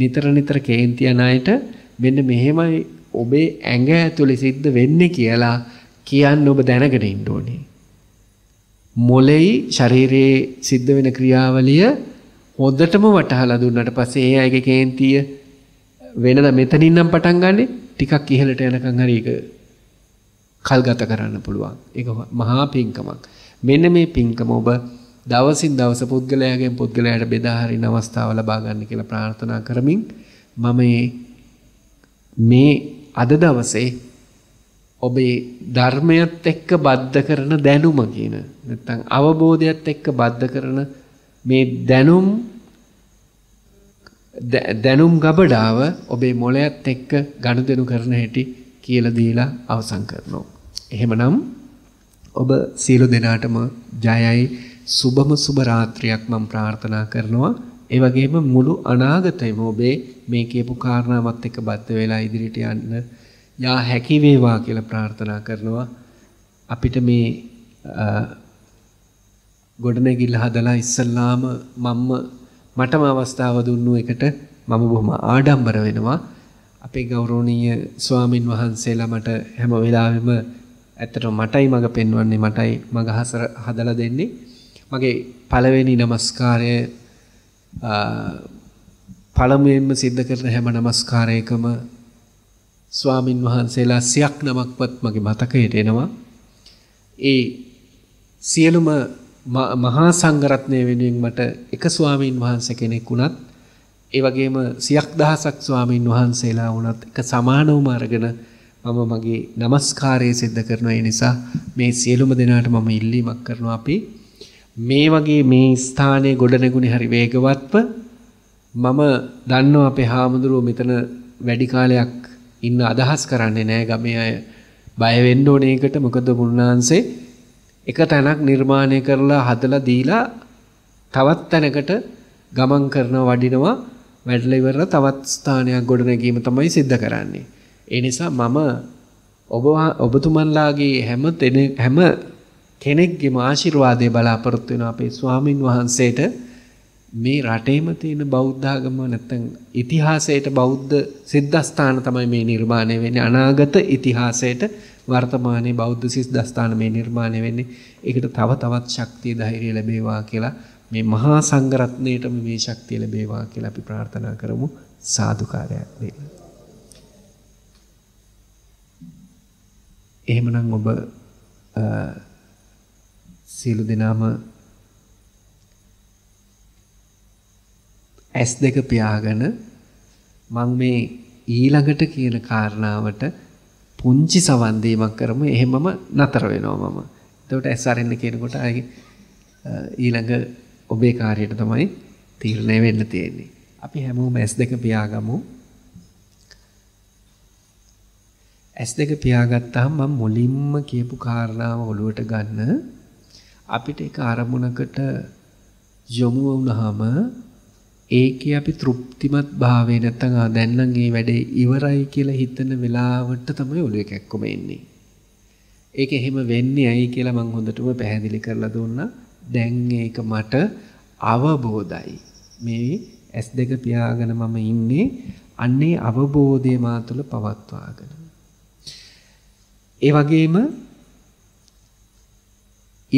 නිතර නිතර කේන්තියන අයට මෙන්න මෙහෙමයි ඔබේ ඇඟ ඇතුලේ සිද්ධ වෙන්නේ කියලා කියන්න ඔබ දැනගෙන ඉන්න ඕනේ. මොළේ ශරීරයේ සිද්ධ වෙන ක්‍රියාවලිය හොඳටම වටහලා දුන්නාට පස්සේ ඒ අයගේ කේන්තිය වෙනද මෙතනින් නම් පටන් ගන්නෙ ටිකක් ඉහළට යනකම් හරි ඒක කල්ගත කරන්න පුළුවන්. ඒක මහා පිංකමක්. මෙන්න මේ පිංකම ඔබ දවසින් දවස පුද්ගලයාගෙන් පුද්ගලයාට බෙදා හරින අවස්ථාව ලබා ගන්න කියලා ප්‍රාර්ථනා කරමින් මම මේ අද දවසේ ඔබේ ධර්මයත් එක්ක බද්ධ කරන දැනුම කියන නැත්නම් අවබෝධයත් එක්ක බද්ධ කරන මේ දැනුම් දැනුම් ගබඩාව ඔබේ මොළයත් එක්ක ගනුදෙනු කරන හැටි කියලා දීලා අවසන් කරනවා. එහෙමනම් ඔබ සියලු දෙනාටම ජයයි. සුබම සුබ රාත්‍රියක් මම ප්‍රාර්ථනා කරනවා. ඒ වගේම මුළු අනාගතයම ඔබේ මේ කියපු කාරණාවත් එක්ක බද්ධ වෙලා ඉදිරියට යන්න යා හැකි වේවා කියලා ප්‍රාර්ථනා කරනවා. අපිට මේ ගොඩනැගිල්ල හදලා ඉස්සල්ලාම මම මටම අවස්ථාව දුන්නු එකට මම බොහොම ආඩම්බර වෙනවා. අපේ ගෞරවනීය ස්වාමින් වහන්සේලා මට හැම වෙලාවෙම ඇත්තටම මටයි මඟ පෙන්වන්නේ, මටයි මඟ හදලා දෙන්නේ. මගේ පළවෙනි নমස්කාරය පළමුවෙන්ම සිද්ධ කරන හැම নমස්කාරයකම ස්වාමින් වහන්සේලා සියක් නමක්වත් මගේ මතකයට එනවා. ඒ සියලුම මහා සංඝරත්නය වෙනුවෙන් මට එක ස්වාමින් වහන්සේ කෙනෙක් වුණත්, ඒ වගේම සියක් දහසක් ස්වාමින් වහන්සේලා වුණත් එක සමානවම අරගෙන මම මගේ নমස්කාරය සිද්ධ කරනවා. ඒ නිසා මේ සියලුම දෙනාට මම ඉල්ලීමක් කරනවා අපි මේ වගේ මේ ස්ථානයේ ගොඩ නැගුණේ හරි වේගවත්ව මම දන්නවා අපේ හාමුදුරුවෝ මෙතන වැඩි කාලයක් ඉන්න අදහස් කරන්නේ නැහැ ගමේ අය බය වෙන්න ඕනේ ඒකට මොකද මුන්නාන්සේ එක තැනක් නිර්මාණය කරලා හදලා දීලා තවත් තැනකට ගමන් කරනවා වඩිනවා වැඩලා ඉවරලා තවත් ස්ථානයක් ගොඩ නැගීම තමයි සිද්ධ කරන්නේ ඒ නිසා මම ඔබ ඔබතුමන්ලාගේ හැම හැම කෙනෙක්ගේම ආශිර්වාදය බලාපොරොත්තු වෙනවා අපේ ස්වාමින් වහන්සේට මේ රටේම තියෙන බෞද්ධ ආගම නැත්නම් ඉතිහාසයට බෞද්ධ සිද්ධාස්ථාන තමයි මේ නිර්මාණය වෙන්නේ අනාගත ඉතිහාසයට වර්තමානයේ බෞද්ධ සිද්ධාස්ථාන මේ නිර්මාණය වෙන්නේ ඒකට තව තවත් ශක්තිය ධෛර්යය ලැබේවා කියලා මේ මහා සංඝ රත්නයේටම මේ ශක්තිය ලැබේවා කියලා අපි ප්‍රාර්ථනා කරමු සාදුකාරයක් දෙන්න එහෙමනම් ඔබ සියලු දෙනාම S2 පියාගෙන මම මේ ඊළඟට කියන කාරණාවට පුංචි සවන් දීමක් කරමු එහෙමම නතර වෙනවා මම. එතකොට S අරින්න කියනකොට ආයේ ඊළඟ ඔබේ කාර්යයට තමයි තීරණය වෙන්න තියෙන්නේ. අපි හැමෝම S2 පියාගමු. S2 පියාගත්තාම මම මුලින්ම කියපු කාරණාව ඔළුවට ගන්න අපිට ඒක ආරමුණකට යොමු වුණාම ඒකේ අපි තෘප්තිමත් භාවය නැත්නම් ආ දැන් නම් මේ වැඩේ ඉවරයි කියලා හිතන වෙලාවට තමයි ඔළුව කැක්කම එන්නේ. ඒක එහෙම වෙන්නේ ඇයි කියලා මම හොඳටම පැහැදිලි කරලා දුන්නා. දැන් ඒක මට අවබෝධයි. මේ S2 පියාගෙන මම ඉන්නේ අන්නේ අවබෝධය මා තුළ පවත්වාගෙන. ඒ වගේම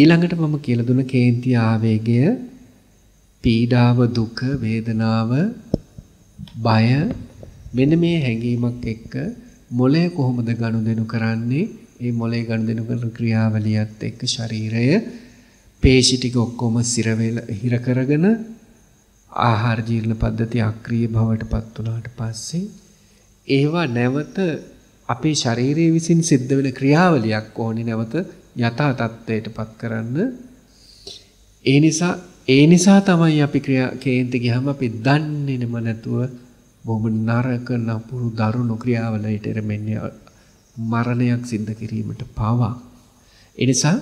ඊළඟට මම කියලා දුන කේන්ති ආවේගය පීඩාව දුක වේදනාව බය මෙන්න මේ හැඟීමක් එක්ක මොලේ කොහොමද ගනුදෙනු කරන්නේ ඒ මොලේ ගනුදෙනු කරන ක්‍රියාවලියත් එක්ක ශරීරය පේශි ටික ඔක්කොම සිර වේලා හිර කරගෙන ආහාර ජීර්ණ පද්ධතිය අක්‍රීය භවයටපත් වුණාට පස්සේ ඒවා නැවත අපේ ශරීරයේ විසින් සිද්ධ වෙන ක්‍රියාවලියක් ඕනේ නැවත යථා තත්ත්වයටපත් කරන්න. ඒ නිසා ඒ නිසා තමයි අපි ක්‍රියා කේන්ති ගියාම අපි දන්නේම නැතුව බොහොම නරක නපුරු දරුණු ක්‍රියාවලට එරෙන්නේ මරණයක් සිද්ධ කිරීමට පවා. ඒ නිසා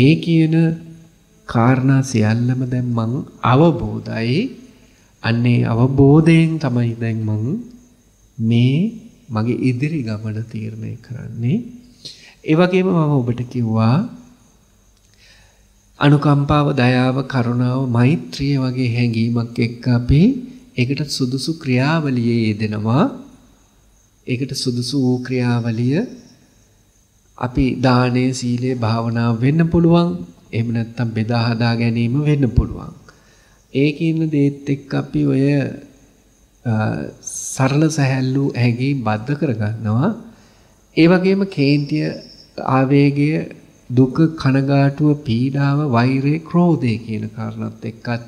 ඒ කියන කාරණා සියල්ලම දැන් මං අවබෝධයි. අන්නේ අවබෝධයෙන් තමයි දැන් මං මේ මගේ ඉදිරි ගමන තීරණය කරන්නේ ඒ වගේම මම ඔබට කිව්වා අනුකම්පාව දයාව කරුණාව මෛත්‍රිය වගේ හැඟීමක් එක්ක අපි ඒකට සුදුසු ක්‍රියාවලියේ යෙදෙනවා ඒකට සුදුසු වූ ක්‍රියාවලිය අපි දානය සීලය භාවනාව වෙන්න පුළුවන් එහෙම නැත්නම් බෙදා හදා ගැනීම වෙන්න පුළුවන් ඒ කියන දේත් එක්ක අපි ඔය සරල සැහැල්ලු හැඟීම් බද්ධ කරගන්නවා ඒ වගේම කේන්තිය ආවේගය දුක කනගාටුව පීඩාව වෛරය ක්‍රෝධය කියන කාරණාත් එක්කත්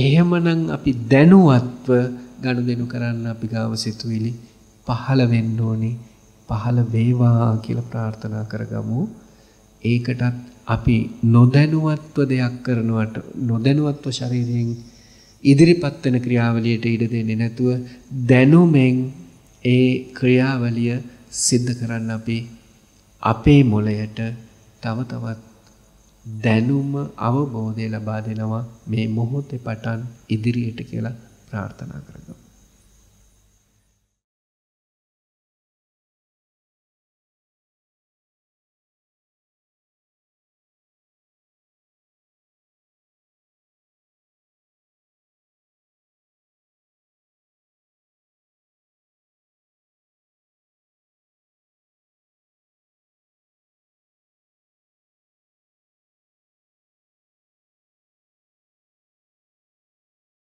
එහෙමනම් අපි දැනුවත්ව ගනුදෙනු කරන්න අපි ගාව සිතුවිලි පහළ වෙන්න ඕනේ පහළ වේවා කියලා ප්‍රාර්ථනා කරගමු ඒකටත් අපි නොදැනුවත්ව දෙයක් කරනවට නොදැනුවත්ව ශරීරයෙන් ඉදිරිපත් වෙන ක්‍රියාවලියට ඉඩ දෙන්නේ නැතුව දැනුමෙන් ඒ ක්‍රියාවලිය සිද්ධ කරන්න අපි අපේ මොළයට තව තවත් දැනුම අවබෝධය ලබා දෙනවා මේ මොහොතේ පටන් ඉදිරියට කියලා ප්‍රාර්ථනා කරගමු